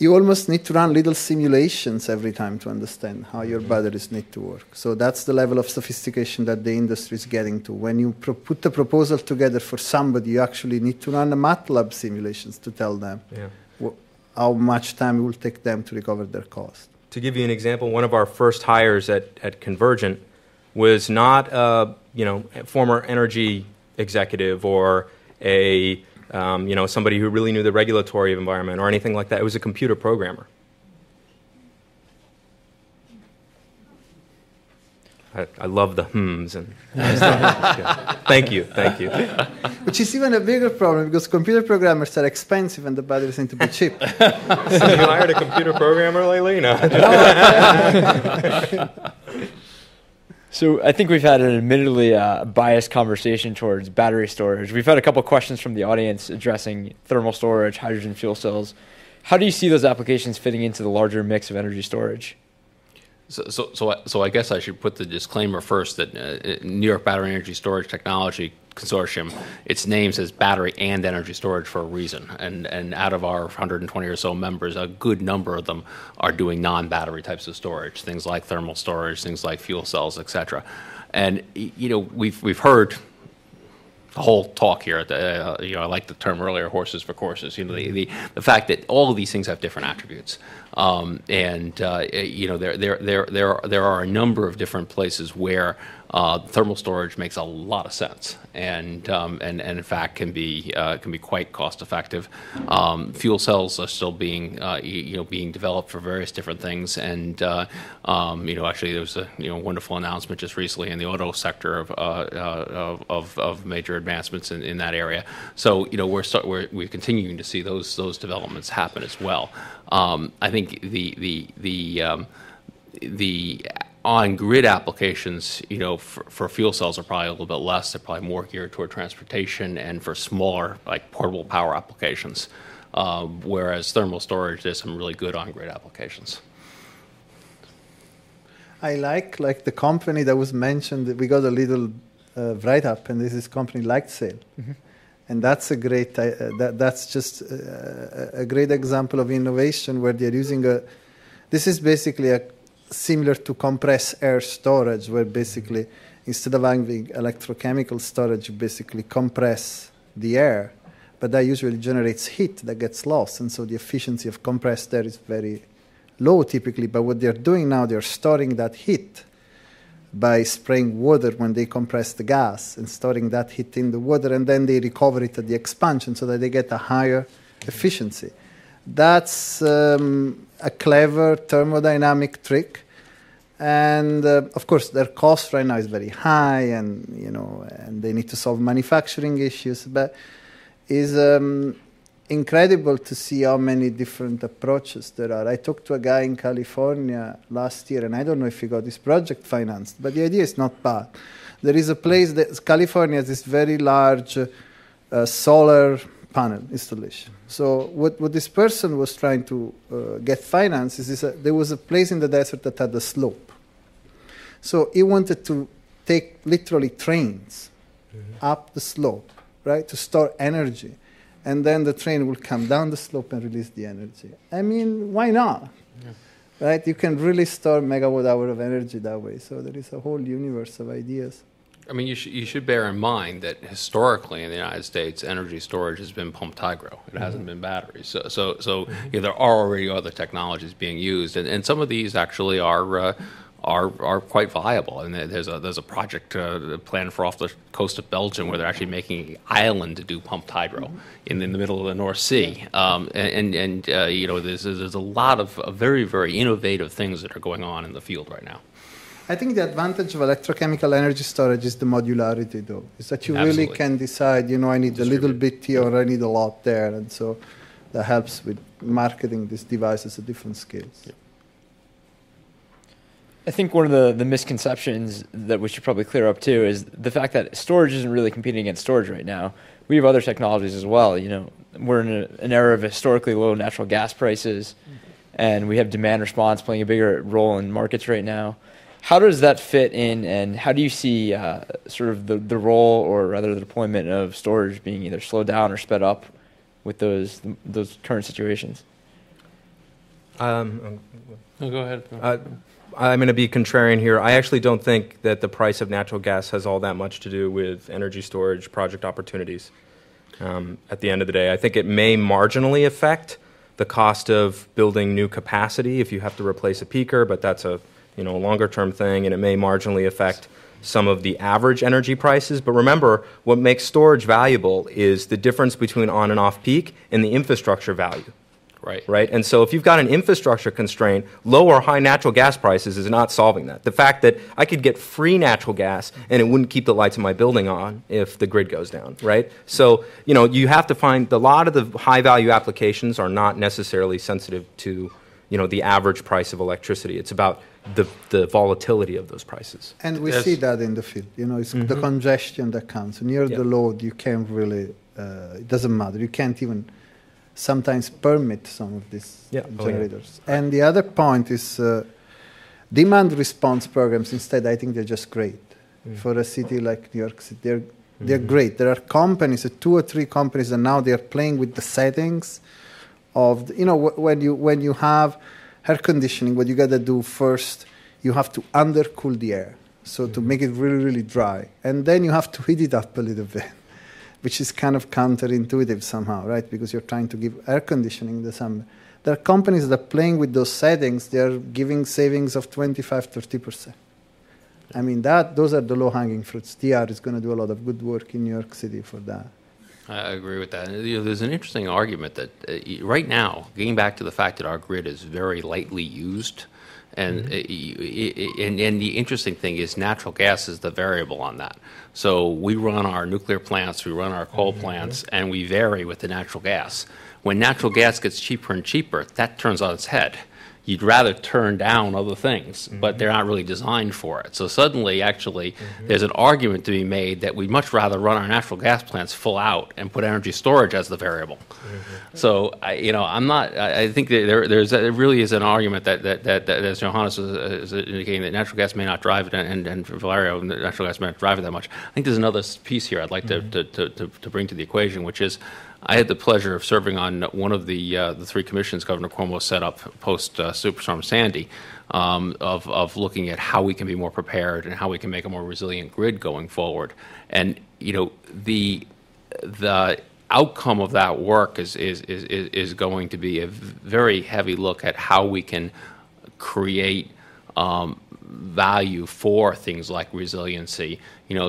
you almost need to run little simulations every time to understand how your batteries need to work. So that's the level of sophistication that the industry is getting to. When you put the proposal together for somebody, you actually need to run a MATLAB simulations to tell them how much time it will take them to recover their cost. To give you an example, one of our first hires at Convergent was not a former energy executive or a somebody who really knew the regulatory environment or anything like that. It was a computer programmer. I love the hmms. And thank you. Which is even a bigger problem because computer programmers are expensive and the batteries need to be cheap. So you hired a computer programmer lately? No. So I think we've had an admittedly biased conversation towards battery storage. We've had a couple questions from the audience addressing thermal storage, hydrogen fuel cells. How do you see those applications fitting into the larger mix of energy storage? So I guess I should put the disclaimer first that New York Battery Energy Storage Technology Consortium, its name says battery and energy storage for a reason. And out of our 120 or so members, a good number of them are doing non-battery types of storage, things like thermal storage, things like fuel cells, et cetera. And we've heard the whole talk here. I like the term earlier, horses for courses. The fact that all of these things have different attributes, there are a number of different places where thermal storage makes a lot of sense, and in fact can be quite cost effective. Fuel cells are still being being developed for various different things, and actually there was a wonderful announcement just recently in the auto sector of major advancements in that area. So we're continuing to see those developments happen as well. I think the on-grid applications, for fuel cells are probably a little bit less. They're probably more geared toward transportation and for smaller, like portable power applications. Whereas thermal storage, there's some really good on-grid applications. I like the company that was mentioned. We got a little write-up, and this is company Lightsail. Mm-hmm. And that's a great. That's just a great example of innovation where they're using a. This is basically similar to compressed air storage, where basically instead of having electrochemical storage, you basically compress the air, but that usually generates heat that gets lost, and so the efficiency of compressed air is very low typically. But what they're doing now, they're storing that heat by spraying water when they compress the gas and storing that heat in the water, and then they recover it at the expansion so that they get a higher efficiency. That's a clever thermodynamic trick, and of course their cost right now is very high, and and they need to solve manufacturing issues. But it's incredible to see how many different approaches there are. I talked to a guy in California last year, and I don't know if he got his project financed, but the idea is not bad. There is a place that California has this very large solar panel installation. So what this person was trying to get financed is there was a place in the desert that had a slope. So he wanted to take literally trains up the slope, right, to store energy. And then the train will come down the slope and release the energy. I mean, why not? Yeah. Right? You can really store megawatt-hour of energy that way. So there is a whole universe of ideas. I mean, you should bear in mind that historically in the United States, energy storage has been pumped hydro. It hasn't been batteries. So there are already other technologies being used, and some of these actually are quite viable. And there's a project planned for off the coast of Belgium where they're actually making an island to do pumped hydro in the middle of the North Sea. There's a lot of very, very innovative things that are going on in the field right now. I think the advantage of electrochemical energy storage is the modularity, though. Is that you really can decide, I need a little bit here or I need a lot there. And so that helps with marketing these devices at different scales. Yeah. I think one of the misconceptions that we should probably clear up, too, is the fact that storage isn't really competing against storage right now. We have other technologies as well. We're in an era of historically low natural gas prices, and we have demand response playing a bigger role in markets right now. How does that fit in, and how do you see sort of the role, or rather the deployment of storage being either slowed down or sped up with those current situations? No, go ahead. I'm going to be contrarian here. I actually don't think that the price of natural gas has all that much to do with energy storage project opportunities. At the end of the day, I think it may marginally affect the cost of building new capacity if you have to replace a peaker, but that's a longer-term thing, and it may marginally affect some of the average energy prices. But remember, what makes storage valuable is the difference between on and off peak and the infrastructure value. Right. Right. And so if you've got an infrastructure constraint, low or high natural gas prices is not solving that. The fact that I could get free natural gas and it wouldn't keep the lights in my building on if the grid goes down, right? So, you have to find a lot of the high value applications are not necessarily sensitive to, the average price of electricity. It's about the volatility of those prices. And we see that in the field, it's the congestion that comes. Near the load, you can't really, it doesn't matter. You can't even sometimes permit some of these generators. Oh, yeah. And the other point is demand response programs. Instead, I think they're just great. For a city like New York City, they're great. There are companies, two or three companies, and now they're playing with the settings of, when you have air conditioning, what you got to do first, you have to undercool the air, so to make it really, really dry. And then you have to heat it up a little bit, which is kind of counterintuitive somehow, right? Because you're trying to give air conditioning in the summer. There are companies that are playing with those settings. They are giving savings of 25, 30%. I mean, those are the low-hanging fruits. TR is going to do a lot of good work in New York City for that. I agree with that. There's an interesting argument that right now, getting back to the fact that our grid is very lightly used, and, and the interesting thing is natural gas is the variable on that. So we run our nuclear plants, we run our coal plants, and we vary with the natural gas. When natural gas gets cheaper and cheaper, that turns on its head. You'd rather turn down other things, but they're not really designed for it. So suddenly, actually, there's an argument to be made that we'd much rather run our natural gas plants full out and put energy storage as the variable. So, I think that there really is an argument that as Johannes was indicating, that natural gas may not drive it, and Valerio, natural gas may not drive it that much. I think there's another piece here I'd like to bring to the equation, which is, I had the pleasure of serving on one of the three commissions Governor Cuomo set up post Superstorm Sandy, of looking at how we can be more prepared and how we can make a more resilient grid going forward. And the outcome of that work is going to be a very heavy look at how we can create value for things like resiliency.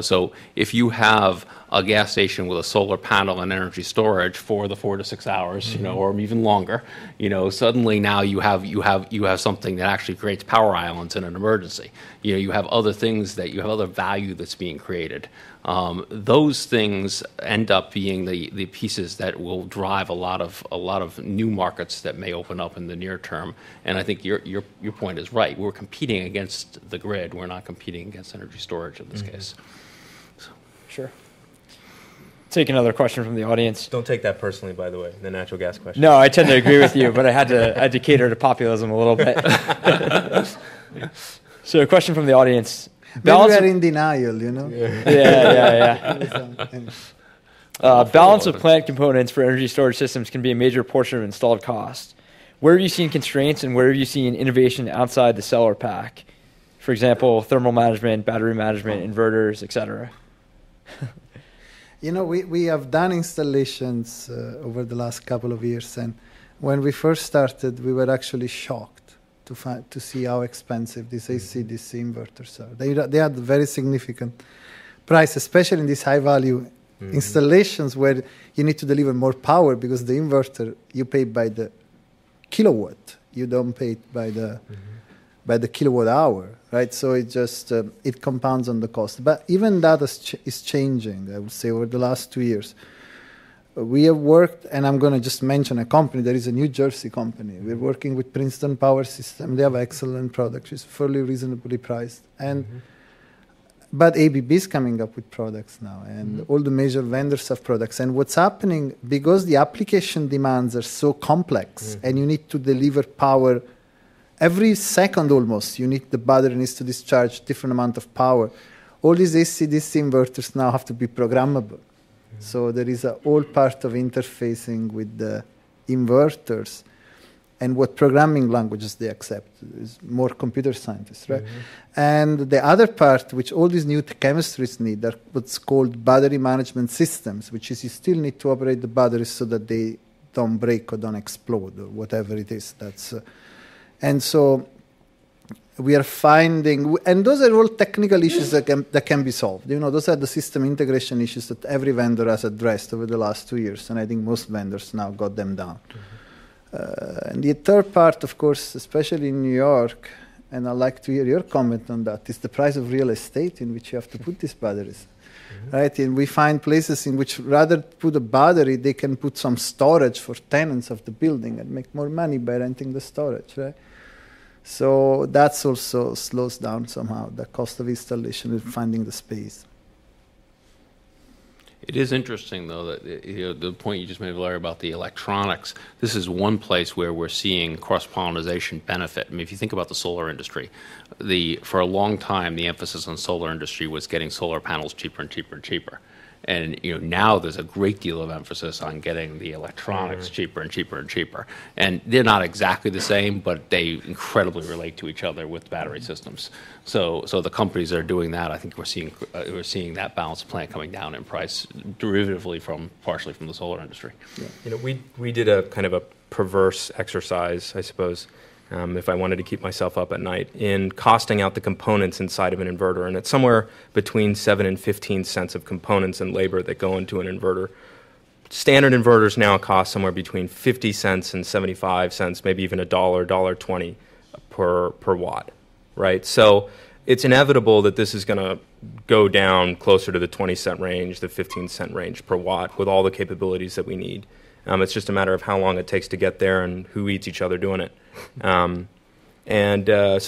So if you have a gas station with a solar panel and energy storage for the 4 to 6 hours, or even longer, suddenly now you have something that actually creates power islands in an emergency. You have other things that you have other value that's being created. Those things end up being the pieces that will drive a lot of new markets that may open up in the near term. And I think your point is right. We're competing against the grid. We're not competing against energy storage in this case. So. Sure. Take another question from the audience. Don't take that personally, by the way, the natural gas question. No, I tend to agree with you, but I had to cater to populism a little bit. So a question from the audience. Balance of, in denial, Yeah. Balance of plant components for energy storage systems can be a major portion of installed cost. Where have you seen constraints and where have you seen innovation outside the cell or pack? For example, thermal management, battery management, inverters, etc. We have done installations over the last couple of years, and when we first started, we were actually shocked to see how expensive these AC/DC inverters are. They had very significant price, especially in these high-value installations where you need to deliver more power because the inverter, you pay by the kilowatt. You don't pay it by the kilowatt hour, right? So it just it compounds on the cost. But even that is changing, I would say, over the last 2 years. We have worked, and I'm going to just mention a company. There is a New Jersey company. We're working with Princeton Power System. They have excellent products. It's fairly reasonably priced. And but ABB is coming up with products now, and all the major vendors have products. And what's happening, because the application demands are so complex, and you need to deliver power every second almost, the battery needs to discharge different amount of power. All these AC/DC inverters now have to be programmable. So there is a whole part of interfacing with the inverters. and what programming languages they accept. It's more computer scientists, right? Mm-hmm. And the other part, which all these new chemistries need, are what's called battery management systems, which is you still need to operate the batteries so that they don't break or don't explode or whatever it is. That's and so we are finding, and those are all technical issues that can be solved. You know, those are the system integration issues that every vendor has addressed over the last 2 years, and I think most vendors now got them down. Mm-hmm. And the third part, of course, especially in New York, and I'd like to hear your comment on that, is the price of real estate in which you have to put these batteries. Mm-hmm. Right? And we find places in which rather put a battery, they can put some storage for tenants of the building and make more money by renting the storage, right? So that's also slows down somehow the cost of installation and finding the space. It is interesting, though, that the point you just made, Valerio, about the electronics. This is one place where we're seeing cross-pollination benefit. I mean, if you think about the solar industry, for a long time, the emphasis on solar industry was getting solar panels cheaper and cheaper and cheaper. And now there's a great deal of emphasis on getting the electronics cheaper and cheaper and cheaper. And they're not exactly the same, but they incredibly relate to each other with battery systems. So the companies that are doing that, I think we're seeing that balance of plant coming down in price, derivatively partially from the solar industry. Yeah. We did a kind of a perverse exercise, I suppose, if I wanted to keep myself up at night, in costing out the components inside of an inverter. And it's somewhere between 7 and 15 cents of components and labor that go into an inverter. Standard inverters now cost somewhere between 50 cents and 75 cents, maybe even $1, $1.20 per watt, right? So it's inevitable that this is going to go down closer to the 20-cent range, the 15-cent range per watt with all the capabilities that we need. It's just a matter of how long it takes to get there and who eats each other doing it. So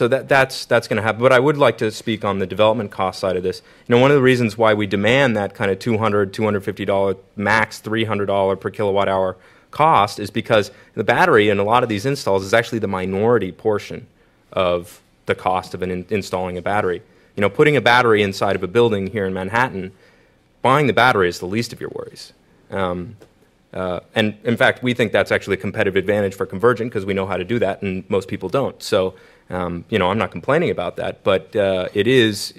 that's going to happen. But I would like to speak on the development cost side of this. One of the reasons why we demand that kind of $200, $250, max $300 per kilowatt hour cost is because the battery in a lot of these installs is actually the minority portion of the cost of installing a battery. Putting a battery inside of a building here in Manhattan, buying the battery is the least of your worries. And in fact, we think that's actually a competitive advantage for Convergent because we know how to do that, and most people don't. So, I'm not complaining about that, but it is,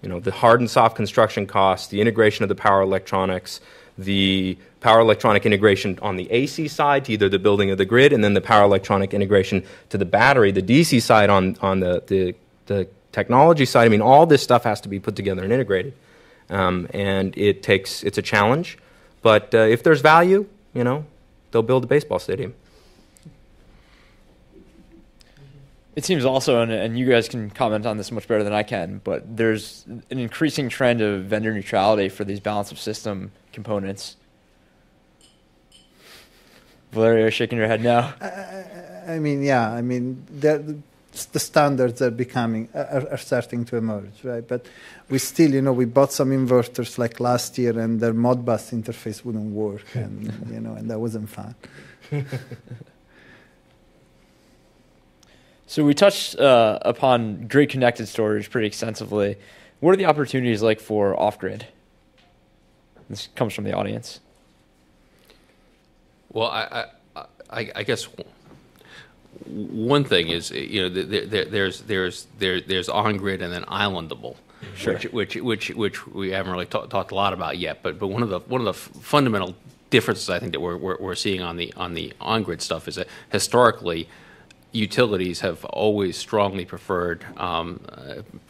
the hard and soft construction costs, the integration of the power electronics, the power electronic integration on the AC side to either the building or the grid, and then the power electronic integration to the battery, the DC side on the technology side. All this stuff has to be put together and integrated, and it's a challenge. But if there's value, they'll build a baseball stadium. It seems also, and you guys can comment on this much better than I can, but there's an increasing trend of vendor neutrality for these balance of system components. Valerio, shaking your head now. The standards are starting to emerge, right? But we still, we bought some inverters like last year, and their Modbus interface wouldn't work, and and that wasn't fun. So we touched upon grid-connected storage pretty extensively. What are the opportunities like for off-grid? This comes from the audience. Well, I guess. One thing is, there's on-grid and then islandable, sure. which we haven't really talked a lot about yet. But one of the fundamental differences I think that we're seeing on the on-grid stuff is that historically, utilities have always strongly preferred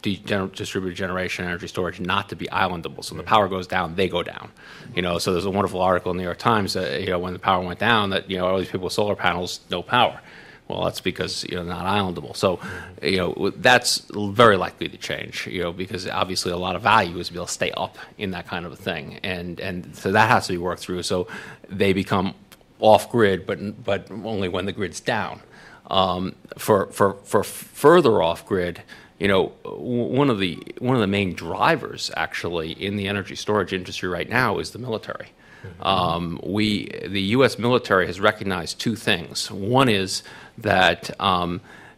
distributed generation energy storage not to be islandable. So when the power goes down, they go down. So there's a wonderful article in the New York Times that when the power went down, that all these people with solar panels, no power. Well, that's because not islandable. So, that's very likely to change. Because obviously a lot of value is to be able to stay up in that kind of a thing, and so that has to be worked through. So they become off grid, but only when the grid's down. For further off grid, one of the main drivers actually in the energy storage industry right now is the military. The U.S. military has recognized two things. One is that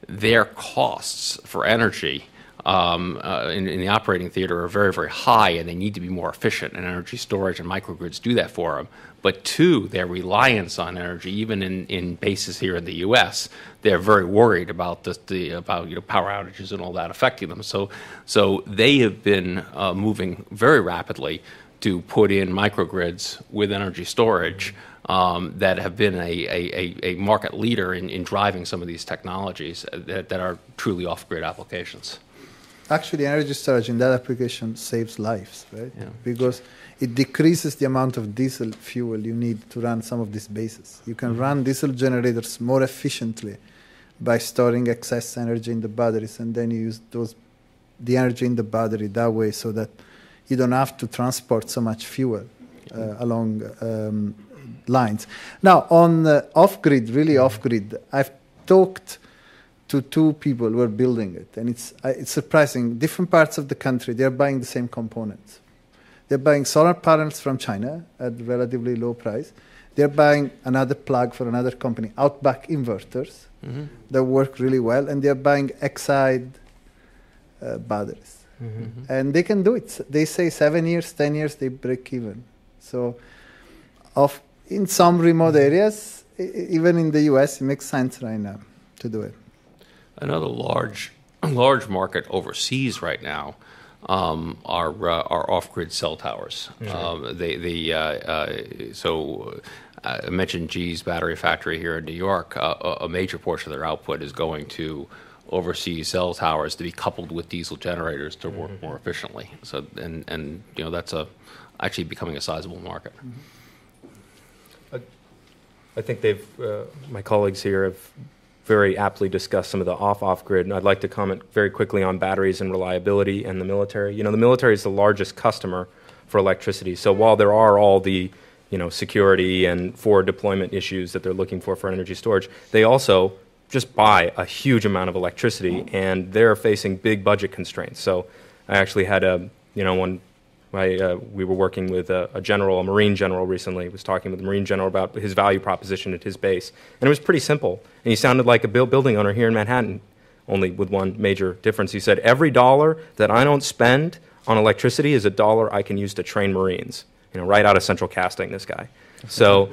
their costs for energy in the operating theater are very, very high, and they need to be more efficient, and energy storage and microgrids do that for them. But two, their reliance on energy, even in bases here in the U.S., they're very worried about about power outages and all that affecting them. So they have been moving very rapidly to put in microgrids with energy storage that have been a market leader in driving some of these technologies that are truly off-grid applications. Actually, energy storage in that application saves lives, right? Yeah. Because it decreases the amount of diesel fuel you need to run some of these bases. You can run diesel generators more efficiently by storing excess energy in the batteries, and then you use the energy in the battery that way so that you don't have to transport so much fuel along lines. Now, on off-grid, really off-grid, I've talked to two people who are building it, and it's surprising. Different parts of the country, they're buying the same components. They're buying solar panels from China at a relatively low price. They're buying another plug for another company, Outback inverters that work really well, and they're buying Exide batteries. And they can do it. They say 7 years, 10 years, they break even. So in some remote areas, even in the U.S., it makes sense right now to do it. Another large market overseas right now are off-grid cell towers. Sure. I mentioned GE's battery factory here in New York. A major portion of their output is going to overseas cell towers to be coupled with diesel generators to work more efficiently. So, and you know, that's actually becoming a sizable market. I think my colleagues here have very aptly discussed some of the off-grid, and I'd like to comment very quickly on batteries and reliability and the military. You know, the military is the largest customer for electricity, so while there are all the, you know, security and forward deployment issues that they're looking for energy storage, they also just buy a huge amount of electricity, and they're facing big budget constraints. So I actually had we were working with a Marine general recently, was talking with the Marine general about his value proposition at his base. And it was pretty simple. And he sounded like a building owner here in Manhattan, only with one major difference. He said, every dollar that I don't spend on electricity is a dollar I can use to train Marines. You know, right out of central casting, this guy. So,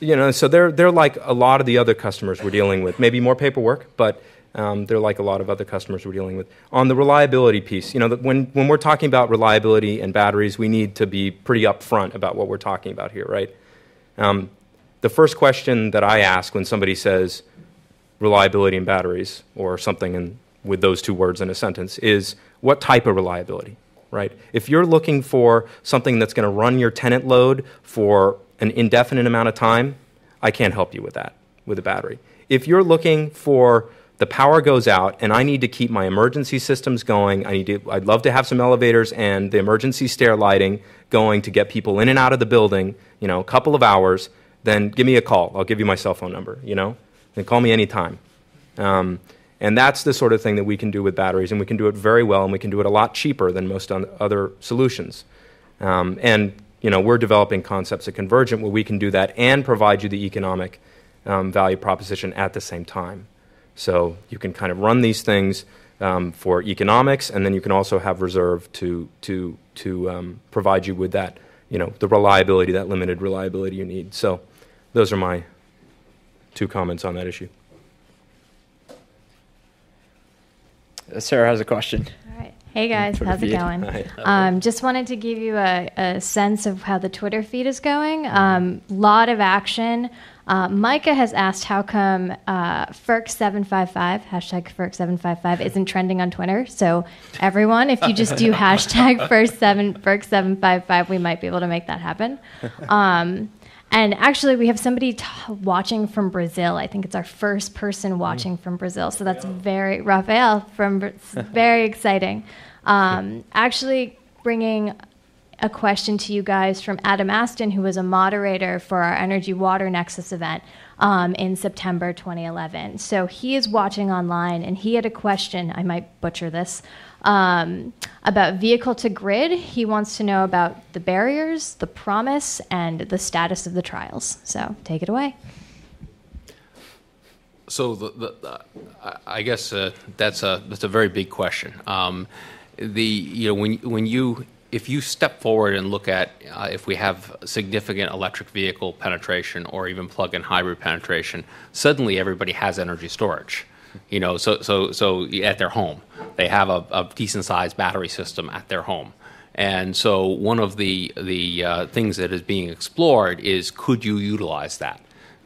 you know, so they're like a lot of the other customers we're dealing with. Maybe more paperwork, but they're like a lot of other customers we're dealing with. On the reliability piece, you know, when we're talking about reliability and batteries, we need to be pretty upfront about what we're talking about here, right? The first question that I ask when somebody says reliability and batteries or something with those two words in a sentence is, what type of reliability, right? If you're looking for something that's going to run your tenant load for an indefinite amount of time, I can't help you with that, with a battery. If you're looking for the power goes out and I need to keep my emergency systems going, I'd love to have some elevators and the emergency stair lighting going to get people in and out of the building, you know, a couple of hours, then give me a call. I'll give you my cell phone number, you know, then call me anytime. And that's the sort of thing that we can do with batteries, and we can do it very well, and we can do it a lot cheaper than most other solutions. You know, we're developing concepts at Convergent where we can do that and provide you the economic value proposition at the same time. So you can kind of run these things for economics, and then you can also have reserve to provide you with that, you know, the reliability, that limited reliability you need. So those are my two comments on that issue. Sarah has a question. Hey guys, how's it going? Just wanted to give you a sense of how the Twitter feed is going. Lot of action. Micah has asked how come FERC 755, hashtag FERC 755, isn't trending on Twitter. So everyone, if you just do hashtag FERC 755, we might be able to make that happen. And actually, we have somebody watching from Brazil. I think it's our first person watching from Brazil. So that's very, Rafael from, very exciting. Actually bringing a question to you guys from Adam Aston, who was a moderator for our Energy Water Nexus event in September 2011. So he is watching online, and he had a question, I might butcher this, about vehicle to grid. He wants to know about the barriers, the promise, and the status of the trials. So take it away. So I guess that's a very big question. If you step forward and look at if we have significant electric vehicle penetration or even plug-in hybrid penetration, suddenly everybody has energy storage, so at their home. They have a decent-sized battery system at their home. And so one of the things that is being explored is, could you utilize that?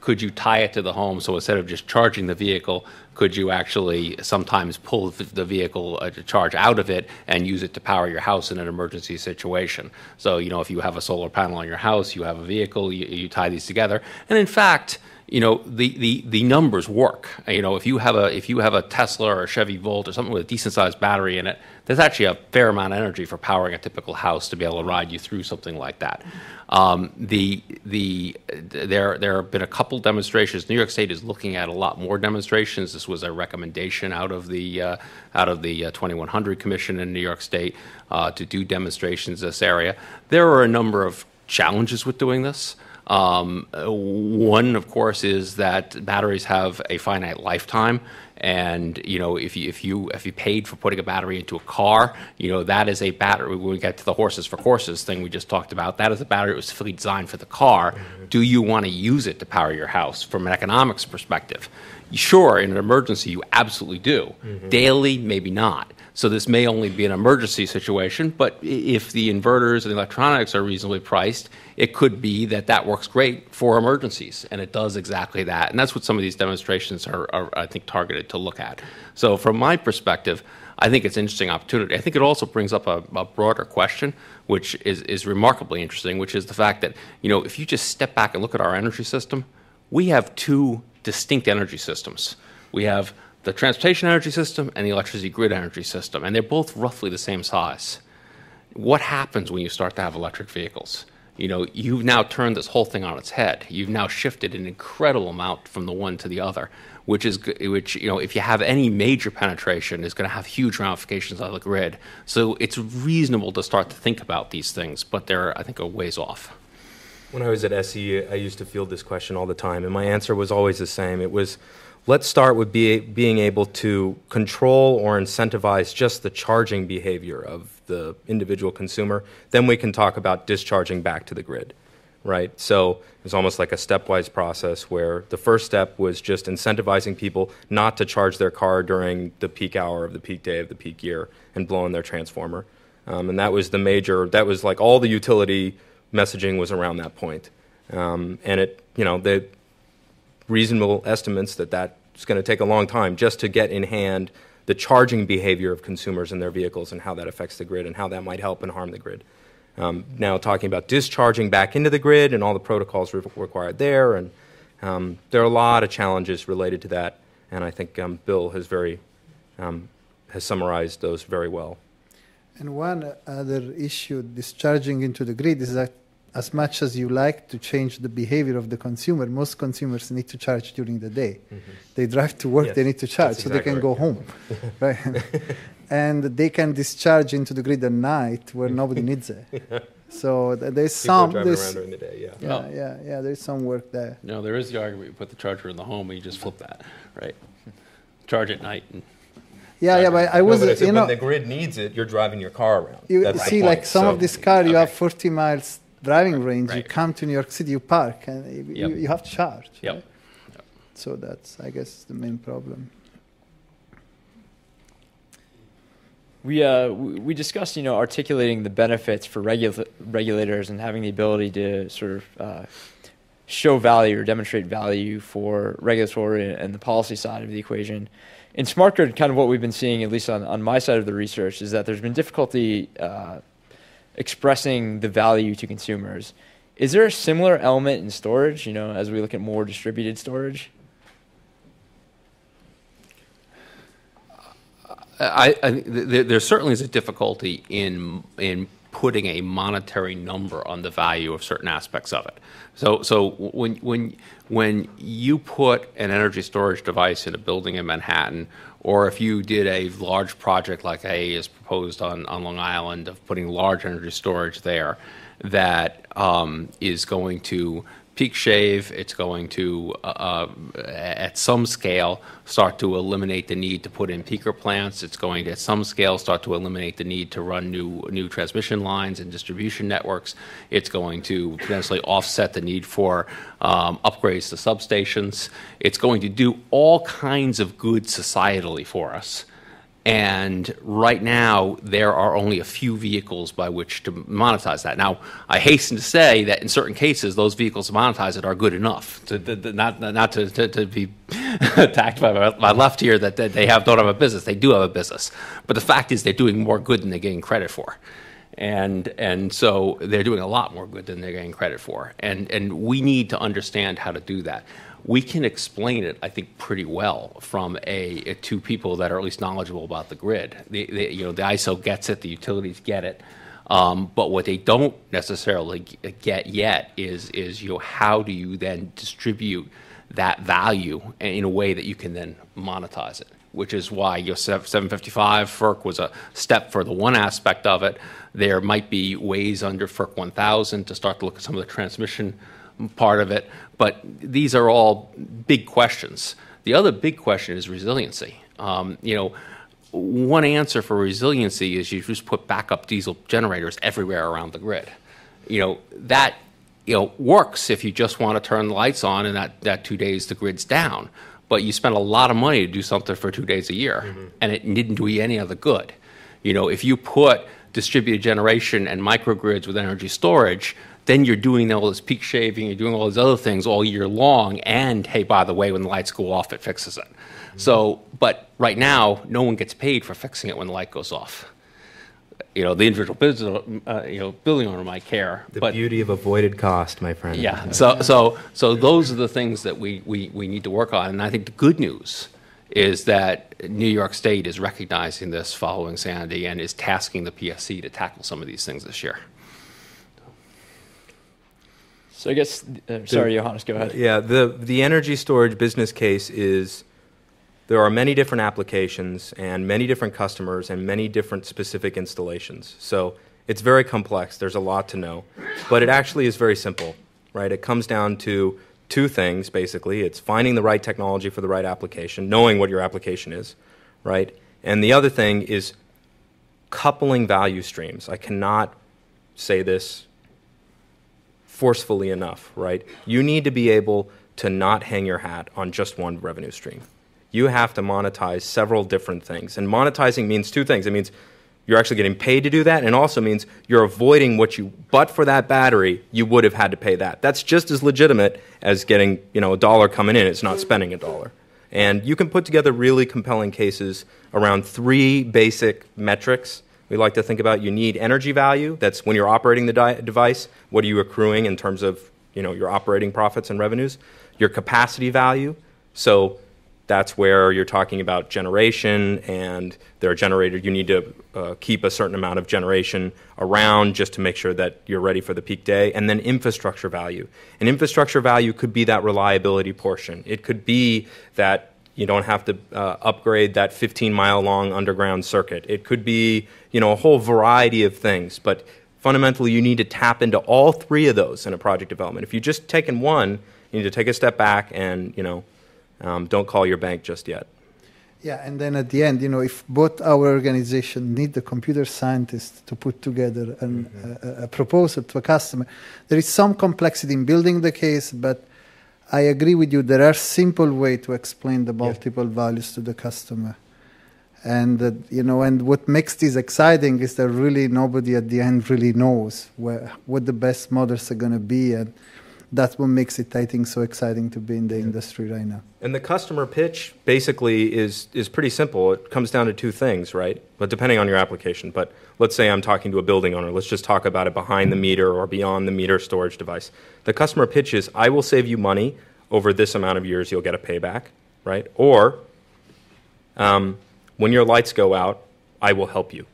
Could you tie it to the home? So instead of just charging the vehicle, could you actually sometimes pull the vehicle charge out of it and use it to power your house in an emergency situation? So, if you have a solar panel on your house, you have a vehicle, you tie these together. And in fact, the numbers work. If you have a Tesla or a Chevy Volt or something with a decent-sized battery in it, there's actually a fair amount of energy for powering a typical house to be able to ride you through something like that. There have been a couple demonstrations. New York State is looking at a lot more demonstrations. This was a recommendation out of the 2100 Commission in New York State to do demonstrations in this area. There are a number of challenges with doing this. One, of course, is that batteries have a finite lifetime, and if you paid for putting a battery into a car, that is a battery. When we get to the horses for courses thing we just talked about, that is a battery that was fully designed for the car. Do you want to use it to power your house from an economics perspective? Sure, in an emergency, you absolutely do. Mm-hmm. Daily, maybe not. So this may only be an emergency situation, but if the inverters and the electronics are reasonably priced, it could be that works great for emergencies, and it does exactly that. And that's what some of these demonstrations are I think, targeted to look at. So from my perspective, I think it's an interesting opportunity. I think it also brings up a broader question, which is remarkably interesting, which is the fact that, if you just step back and look at our energy system, we have two distinct energy systems. We have the transportation energy system and the electricity grid energy system, and they're both roughly the same size. What happens when you start to have electric vehicles? You've now turned this whole thing on its head. You've now shifted an incredible amount from the one to the other, which if you have any major penetration, is going to have huge ramifications on the grid. So it's reasonable to start to think about these things, but they're, I think, a ways off. When I was at SE, I used to field this question all the time, and my answer was always the same. It was, let's start with being able to control or incentivize just the charging behavior of the individual consumer. Then we can talk about discharging back to the grid, right? So it's almost like a stepwise process where the first step was just incentivizing people not to charge their car during the peak hour of the peak day of the peak year and blowing their transformer. And that was the major, that was like all the utility messaging was around that point. And it, the reasonable estimates that's going to take a long time just to get in hand the charging behavior of consumers in their vehicles and how that affects the grid and how that might help and harm the grid. Now talking about discharging back into the grid and all the protocols required there, and there are a lot of challenges related to that, and I think Bill has summarized those very well. And one other issue discharging into the grid is that as much as you like to change the behavior of the consumer, most consumers need to charge during the day. Mm-hmm. They drive to work, yes, they need to charge, so exactly they can go home. Right? And they can discharge into the grid at night where nobody needs it. Yeah. So there's some during the day, yeah. Yeah, oh. Yeah, there's some work there. No, there is the argument you put the charger in the home and you just flip that, right? Charge at night. And Yeah, but I was, when the grid needs it, you're driving your car around. You see, like some of this car, you have 40 miles driving range. Right. You come to New York City, you park, and you have to charge. Yep. Right? Yep. So that's, I guess, the main problem. We discussed, articulating the benefits for regulators and having the ability to sort of show value or demonstrate value for regulatory and the policy side of the equation. In smart grid, kind of what we've been seeing, at least on my side of the research, is that there's been difficulty expressing the value to consumers. Is there a similar element in storage, as we look at more distributed storage? There certainly is a difficulty in putting a monetary number on the value of certain aspects of it. So when you put an energy storage device in a building in Manhattan, or if you did a large project like AES proposed on Long Island of putting large energy storage there, that is going to peak shave, it's going to, at some scale, start to eliminate the need to put in peaker plants. It's going to, at some scale, start to eliminate the need to run new transmission lines and distribution networks. It's going to potentially offset the need for upgrades to substations. It's going to do all kinds of good societally for us. And right now, there are only a few vehicles by which to monetize that. Now, I hasten to say that in certain cases, those vehicles to monetize it are good enough. Not to be attacked by my left here that they don't have a business. They do have a business. But the fact is they're doing more good than they're getting credit for. And so they're doing a lot more good than they're getting credit for. And we need to understand how to do that. We can explain it, I think, pretty well from two people that are at least knowledgeable about the grid. The ISO gets it, the utilities get it, but what they don't necessarily get yet is how do you then distribute that value in a way that you can then monetize it, which is why 755 FERC was a step for the one aspect of it. There might be ways under FERC 1000 to start to look at some of the transmission part of it, but these are all big questions. The other big question is resiliency. One answer for resiliency is you just put backup diesel generators everywhere around the grid. That works if you just want to turn the lights on and that 2 days the grid's down, but you spend a lot of money to do something for 2 days a year, and it didn't do you any other good. If you put distributed generation and microgrids with energy storage, then you're doing all this peak shaving, you're doing all these other things all year long, and hey, by the way, when the lights go off, it fixes it. So, but right now, no one gets paid for fixing it when the light goes off. The individual business, building owner might care. The beauty of avoided cost, my friend. Yeah. So those are the things that we need to work on, and I think the good news is that New York State is recognizing this following Sandy and is tasking the PSC to tackle some of these things this year. So I guess, sorry, Johannes, go ahead. Yeah, the energy storage business case is there are many different applications and many different customers and many different specific installations. So it's very complex. There's a lot to know. But it actually is very simple, right? It comes down to two things, basically. It's finding the right technology for the right application, knowing what your application is, right? And the other thing is coupling value streams. I cannot say this forcefully enough, right? You need to be able to not hang your hat on just one revenue stream. You have to monetize several different things. And monetizing means two things. It means you're actually getting paid to do that, and also means you're avoiding what you, but for that battery, you would have had to pay that. That's just as legitimate as getting, a dollar coming in. It's not spending a dollar. And you can put together really compelling cases around three basic metrics. We like to think about you need energy value. That's when you're operating the device. What are you accruing in terms of your operating profits and revenues? Your capacity value. So that's where you're talking about generation, and there are generators. You need to keep a certain amount of generation around just to make sure that you're ready for the peak day. And then infrastructure value. And infrastructure value could be that reliability portion. It could be that you don't have to upgrade that 15-mile-long underground circuit. It could be, a whole variety of things. But fundamentally, you need to tap into all three of those in a project development. If you've just taken one, you need to take a step back and, don't call your bank just yet. Yeah, and then at the end, if both our organization need the computer scientists to put together a proposal to a customer, there is some complexity in building the case, but I agree with you. There are simple ways to explain the multiple values to the customer. And, and what makes this exciting is that really nobody at the end really knows what the best models are going to be. And that's what makes it, I think, so exciting to be in the industry right now. And the customer pitch basically is pretty simple. It comes down to two things, right? But depending on your application. But let's say I'm talking to a building owner. Let's just talk about it behind the meter or beyond the meter storage device. The customer pitch is, I will save you money over this amount of years. You'll get a payback, right? Or when your lights go out, I will help you.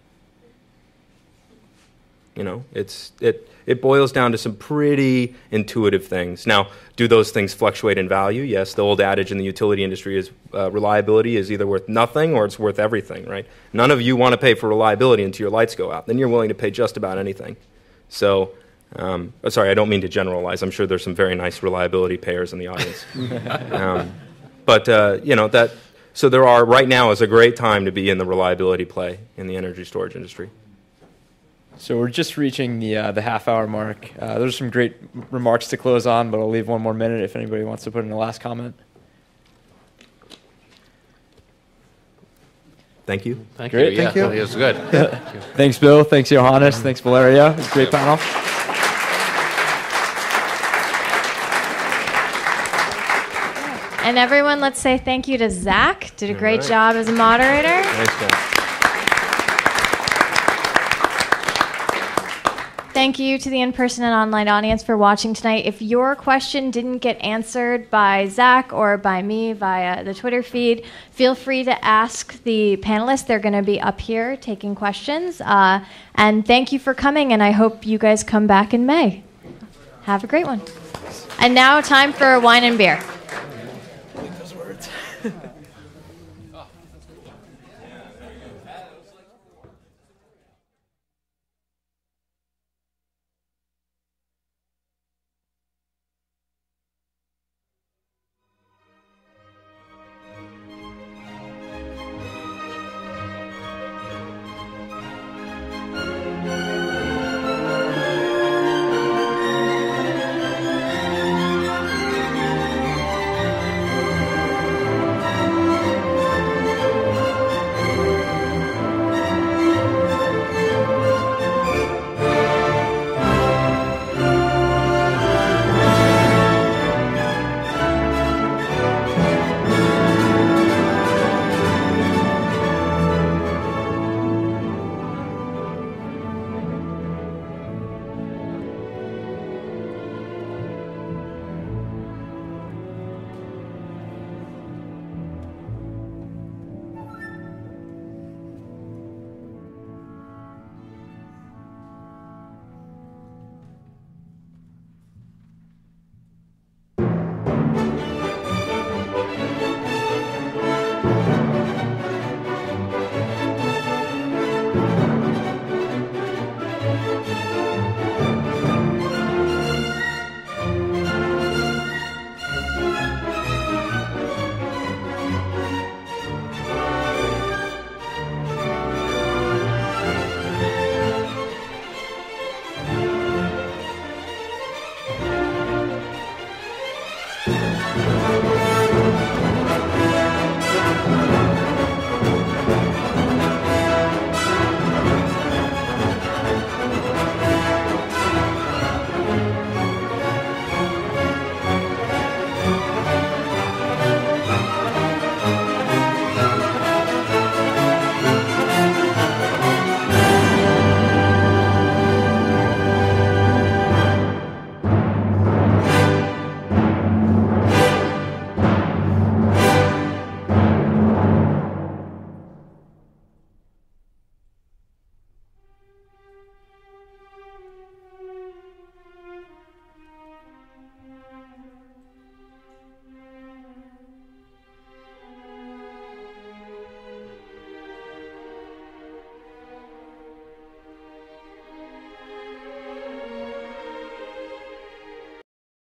It boils down to some pretty intuitive things. Now, do those things fluctuate in value? Yes, the old adage in the utility industry is reliability is either worth nothing or it's worth everything, right? None of you want to pay for reliability until your lights go out. Then you're willing to pay just about anything. So Sorry, I don't mean to generalize. I'm sure there's some very nice reliability payers in the audience. So there are, right now is a great time to be in the reliability play in the energy storage industry. So we're just reaching the half-hour mark. There's some great remarks to close on, but I'll leave one more minute if anybody wants to put in a last comment. Thank you. Thank you. Yeah, thank you. It was good. Thank you. Thanks, Bill. Thanks, Johannes. Thanks, Valerio. It was a great panel. And everyone, let's say thank you to Zach. Did a great job as a moderator. Thanks, guys. Thank you to the in-person and online audience for watching tonight. If your question didn't get answered by Zach or by me via the Twitter feed, feel free to ask the panelists. They're going to be up here taking questions. And thank you for coming, and I hope you guys come back in May. Have a great one. And now time for wine and beer.